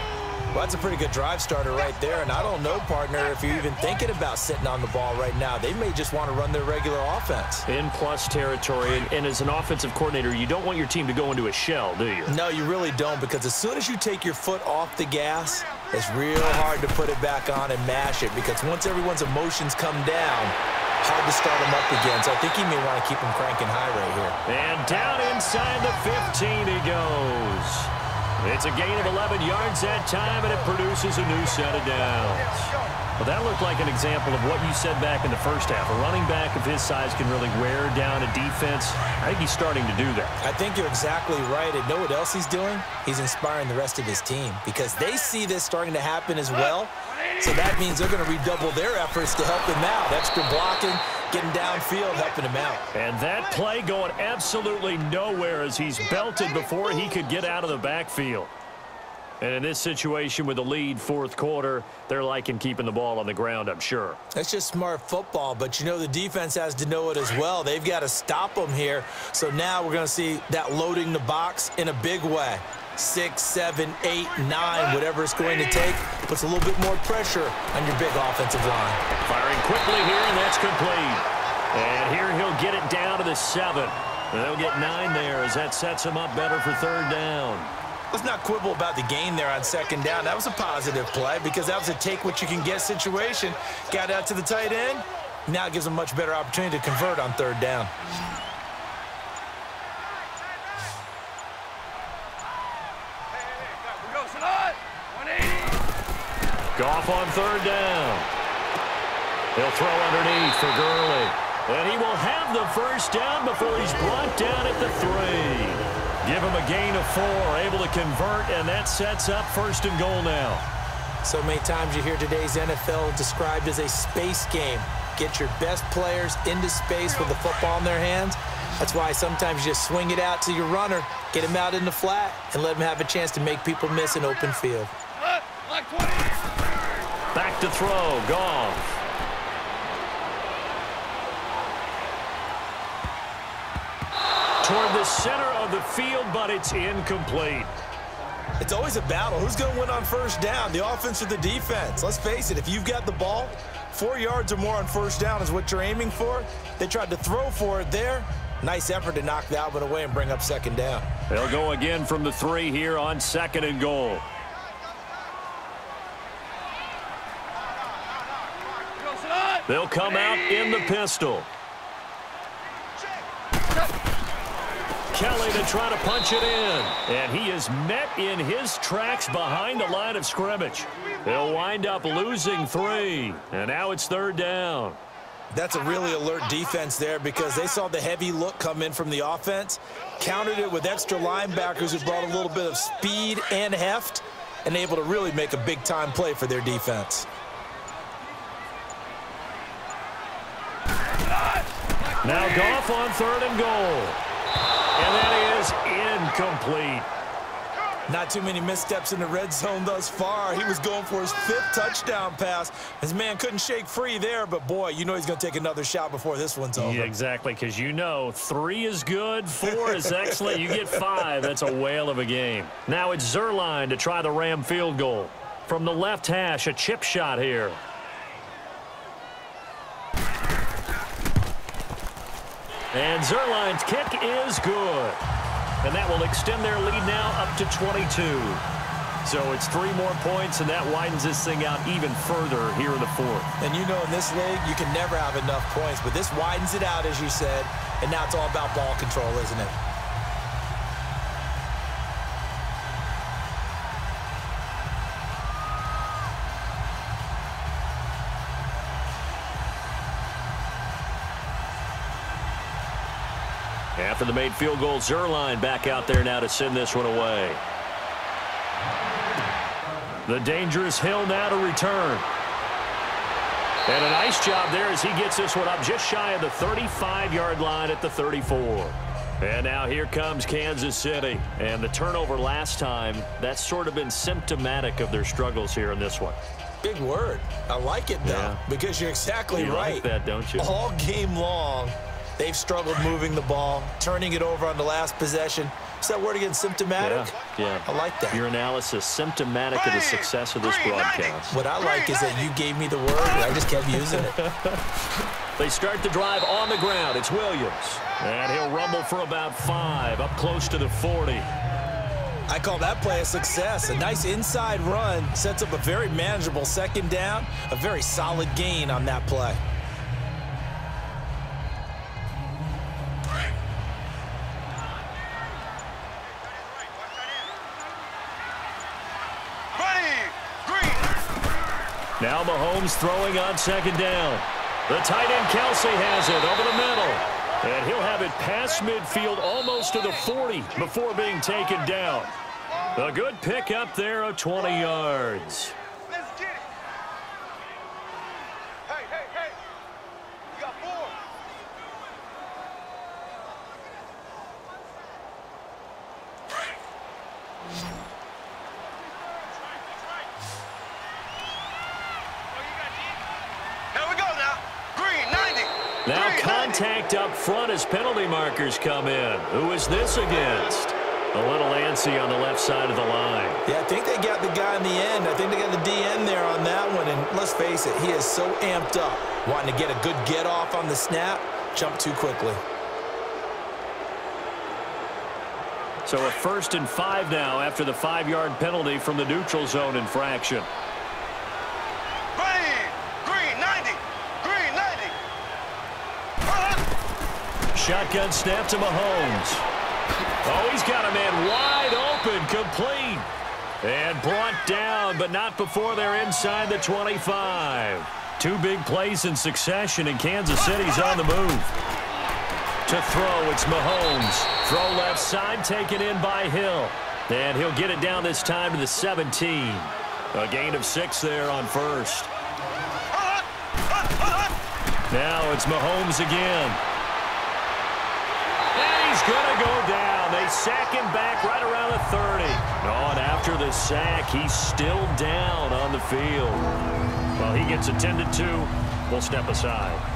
Well, that's a pretty good drive starter right there, and I don't know, partner, if you're even thinking about sitting on the ball right now. They may just want to run their regular offense. In plus territory, and, and as an offensive coordinator, you don't want your team to go into a shell, do you? No, you really don't, because as soon as you take your foot off the gas, it's real hard to put it back on and mash it, because once everyone's emotions come down, hard to start him up again, so I think he may want to keep him cranking high right here. And down inside the fifteen he goes. It's a gain of eleven yards that time, and it produces a new set of downs. Well, that looked like an example of what you said back in the first half. A running back of his size can really wear down a defense. I think he's starting to do that. I think you're exactly right. And know what else he's doing? He's inspiring the rest of his team, because they see this starting to happen as well. So that means they're going to redouble their efforts to help him out. Extra blocking, getting downfield, helping him out. And that play going absolutely nowhere as he's belted before he could get out of the backfield. And in this situation with the lead fourth quarter, they're liking keeping the ball on the ground, I'm sure. That's just smart football, but you know the defense has to know it as well. They've got to stop them here. So now we're going to see that loading the box in a big way. Six, seven, eight, nine, whatever it's going to take, puts a little bit more pressure on your big offensive line. Firing quickly here, and that's complete. And here he'll get it down to the seven. And they'll get nine there as that sets him up better for third down. Let's not quibble about the gain there on second down. That was a positive play because that was a take-what-you-can-get situation. Got out to the tight end. Now it gives him a much better opportunity to convert on third down. Goff on third down. He'll throw underneath for Gurley. And he will have the first down before he's brought down at the three. Give him a gain of four, able to convert, and that sets up first and goal now. So many times you hear today's N F L described as a space game. Get your best players into space with the football in their hands. That's why sometimes you just swing it out to your runner, get him out in the flat, and let him have a chance to make people miss an open field. Back to throw, Goff. Toward the center of the field, but it's incomplete. It's always a battle. Who's going to win on first down, the offense or the defense? Let's face it, if you've got the ball, four yards or more on first down is what you're aiming for. They tried to throw for it there. Nice effort to knock that one away and bring up second down. They'll go again from the three here on second and goal. They'll come out in the pistol. Kelly to try to punch it in. And he is met in his tracks behind the line of scrimmage. They'll wind up losing three. And now it's third down. That's a really alert defense there because they saw the heavy look come in from the offense, countered it with extra linebackers who brought a little bit of speed and heft, and able to really make a big-time play for their defense. Now Goff on third and goal. And that is incomplete. Not too many missteps in the red zone thus far. He was going for his fifth touchdown pass. His man couldn't shake free there, but boy, you know he's going to take another shot before this one's over. Yeah, exactly, because you know three is good, four is excellent. You get five, that's a whale of a game. Now it's Zuerlein to try the Ram field goal. From the left hash, a chip shot here. And Zuerlein's kick is good. And that will extend their lead now up to twenty-two. So it's three more points, and that widens this thing out even further here in the fourth. And you know in this league, you can never have enough points, but this widens it out, as you said, and now it's all about ball control, isn't it? after the made field goal. Zuerlein back out there now to send this one away. The dangerous Hill now to return. And a nice job there as he gets this one up just shy of the thirty-five yard line at the thirty-four. And now here comes Kansas City. And the turnover last time, that's sort of been symptomatic of their struggles here in this one. Big word. I like it, though, yeah. because you're exactly you right. You like that, don't you? All game long, they've struggled moving the ball, turning it over on the last possession. Is that word again, symptomatic? Yeah, yeah. I like that. Your analysis, symptomatic three, of the success of this broadcast. What I like is that you gave me the word, and I just kept using it. They start the drive on the ground. It's Williams. And he'll rumble for about five, up close to the forty. I call that play a success. A nice inside run sets up a very manageable second down, a very solid gain on that play. Now Mahomes throwing on second down. The tight end Kelce has it over the middle. And he'll have it past midfield almost to the forty before being taken down. A good pick up there of twenty yards. Let's get it. Hey, hey, hey. You got four. Now contact up front as penalty markers come in. Who is this against? A little antsy on the left side of the line. Yeah, I think they got the guy in the end. I think they got the D N there on that one. And let's face it, he is so amped up, wanting to get a good get off on the snap, jump too quickly. So a first and five now after the five yard penalty from the neutral zone infraction. Shotgun snap to Mahomes. Oh, he's got a man wide open, complete. And brought down, but not before they're inside the twenty-five. Two big plays in succession, and Kansas City's on the move. To throw, it's Mahomes. Throw left side, taken in by Hill. And he'll get it down this time to the seventeen. A gain of six there on first. Now it's Mahomes again. Gonna go down. They sack him back right around the thirty. And after the sack, he's still down on the field. Well, he gets attended to. We'll step aside.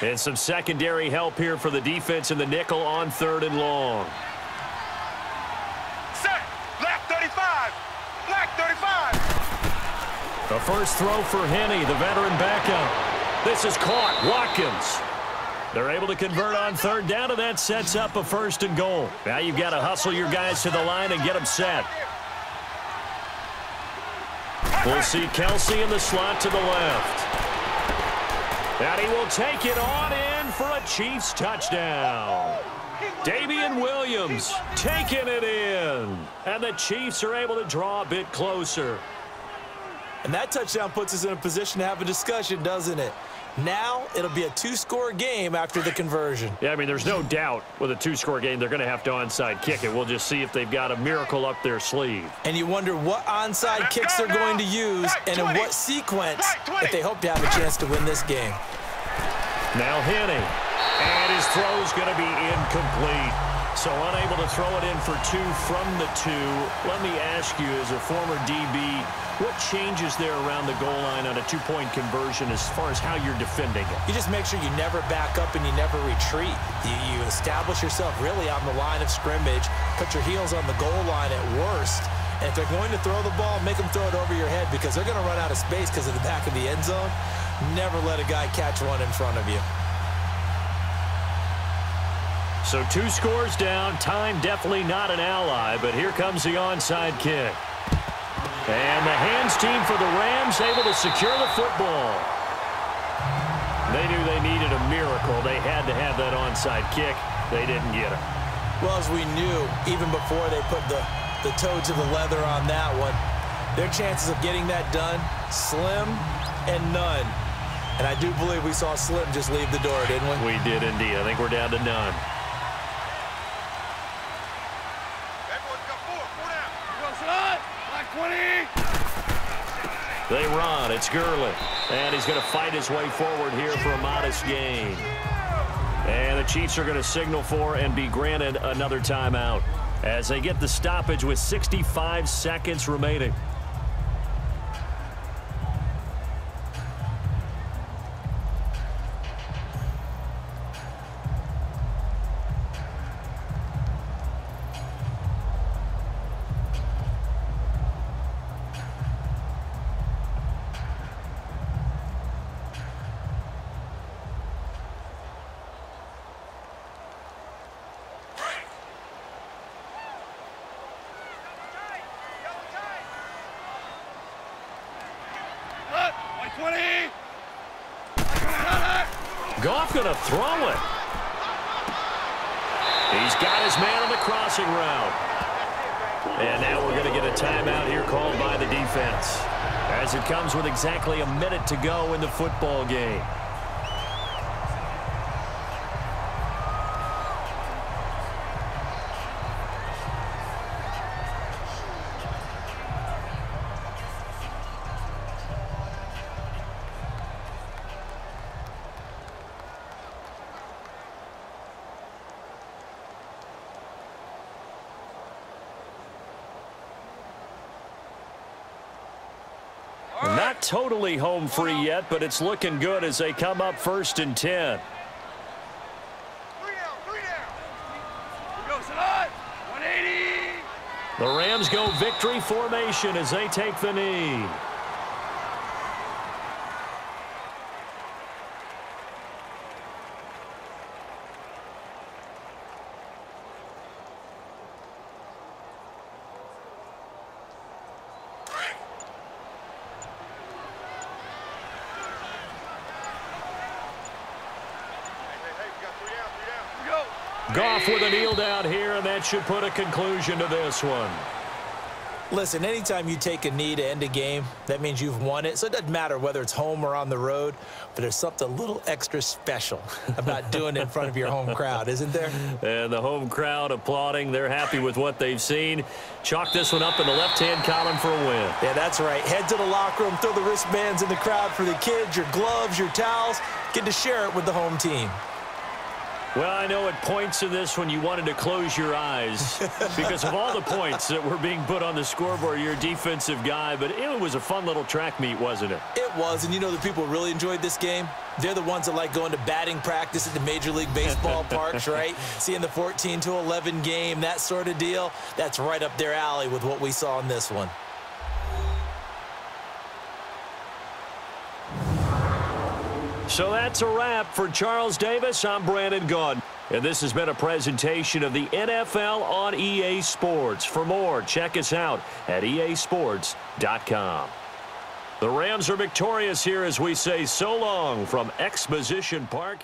And some secondary help here for the defense in the nickel on third and long. Set. Black thirty-five. Black thirty-five. The first throw for Henney, the veteran backup. This is caught. Watkins. They're able to convert on third down, and that sets up a first and goal. Now you've got to hustle your guys to the line and get them set. We'll see Kelce in the slot to the left. And he will take it on in for a Chiefs touchdown. Damian Williams taking it in. And the Chiefs are able to draw a bit closer. And that touchdown puts us in a position to have a discussion, doesn't it? Now it'll be a two score game after the conversion. Yeah, I mean, there's no doubt with a two score game, they're going to have to onside kick it. We'll just see if they've got a miracle up their sleeve. And you wonder what onside kicks they're going to use and in what sequence if they hope to have a chance to win this game. Now Henning. And his throw's going to be incomplete. So unable to throw it in for two from the two. Let me ask you, as a former D B, what changes there around the goal line on a two point conversion as far as how you're defending it? You just make sure you never back up and you never retreat. You, you establish yourself really on the line of scrimmage, put your heels on the goal line at worst. And if they're going to throw the ball, make them throw it over your head because they're going to run out of space because of the back of the end zone. Never let a guy catch one in front of you. So two scores down. Time definitely not an ally, but here comes the onside kick. And the hands team for the Rams able to secure the football. They knew they needed a miracle. They had to have that onside kick. They didn't get it. Well, as we knew, even before they put the, the toe to the leather on that one, their chances of getting that done, slim and none. And I do believe we saw Slim just leave the door, didn't we? We did indeed. I think we're down to none. They run. It's Gurley. And he's going to fight his way forward here for a modest gain. And the Chiefs are going to signal for and be granted another timeout as they get the stoppage with sixty-five seconds remaining. Goff gonna throw it. He's got his man on the crossing route. And now we're gonna get a timeout here called by the defense, as it comes with exactly a minute to go in the football game. Not totally home free yet, but it's looking good as they come up first and ten. Three down, three down. one eighty. The Rams go victory formation as they take the knee. Goff with a kneel down here, and that should put a conclusion to this one. Listen, anytime you take a knee to end a game, that means you've won it. So it doesn't matter whether it's home or on the road, but there's something a little extra special about doing it in front of your home crowd, isn't there? And the home crowd applauding. They're happy with what they've seen. Chalk this one up in the left-hand column for a win. Yeah, that's right. Head to the locker room, throw the wristbands in the crowd for the kids, your gloves, your towels. Get to share it with the home team. Well, I know at points in this when you wanted to close your eyes because of all the points that were being put on the scoreboard. You're a defensive guy, but it was a fun little track meet, wasn't it? It was, and you know the people really enjoyed this game. They're the ones that like going to batting practice at the Major League Baseball parks, right? Seeing the fourteen to eleven game, that sort of deal. That's right up their alley with what we saw in this one. So that's a wrap for Charles Davis. I'm Brandon Gaudin. And this has been a presentation of the N F L on E A Sports. For more, check us out at E A sports dot com. The Rams are victorious here as we say so long from Exposition Park.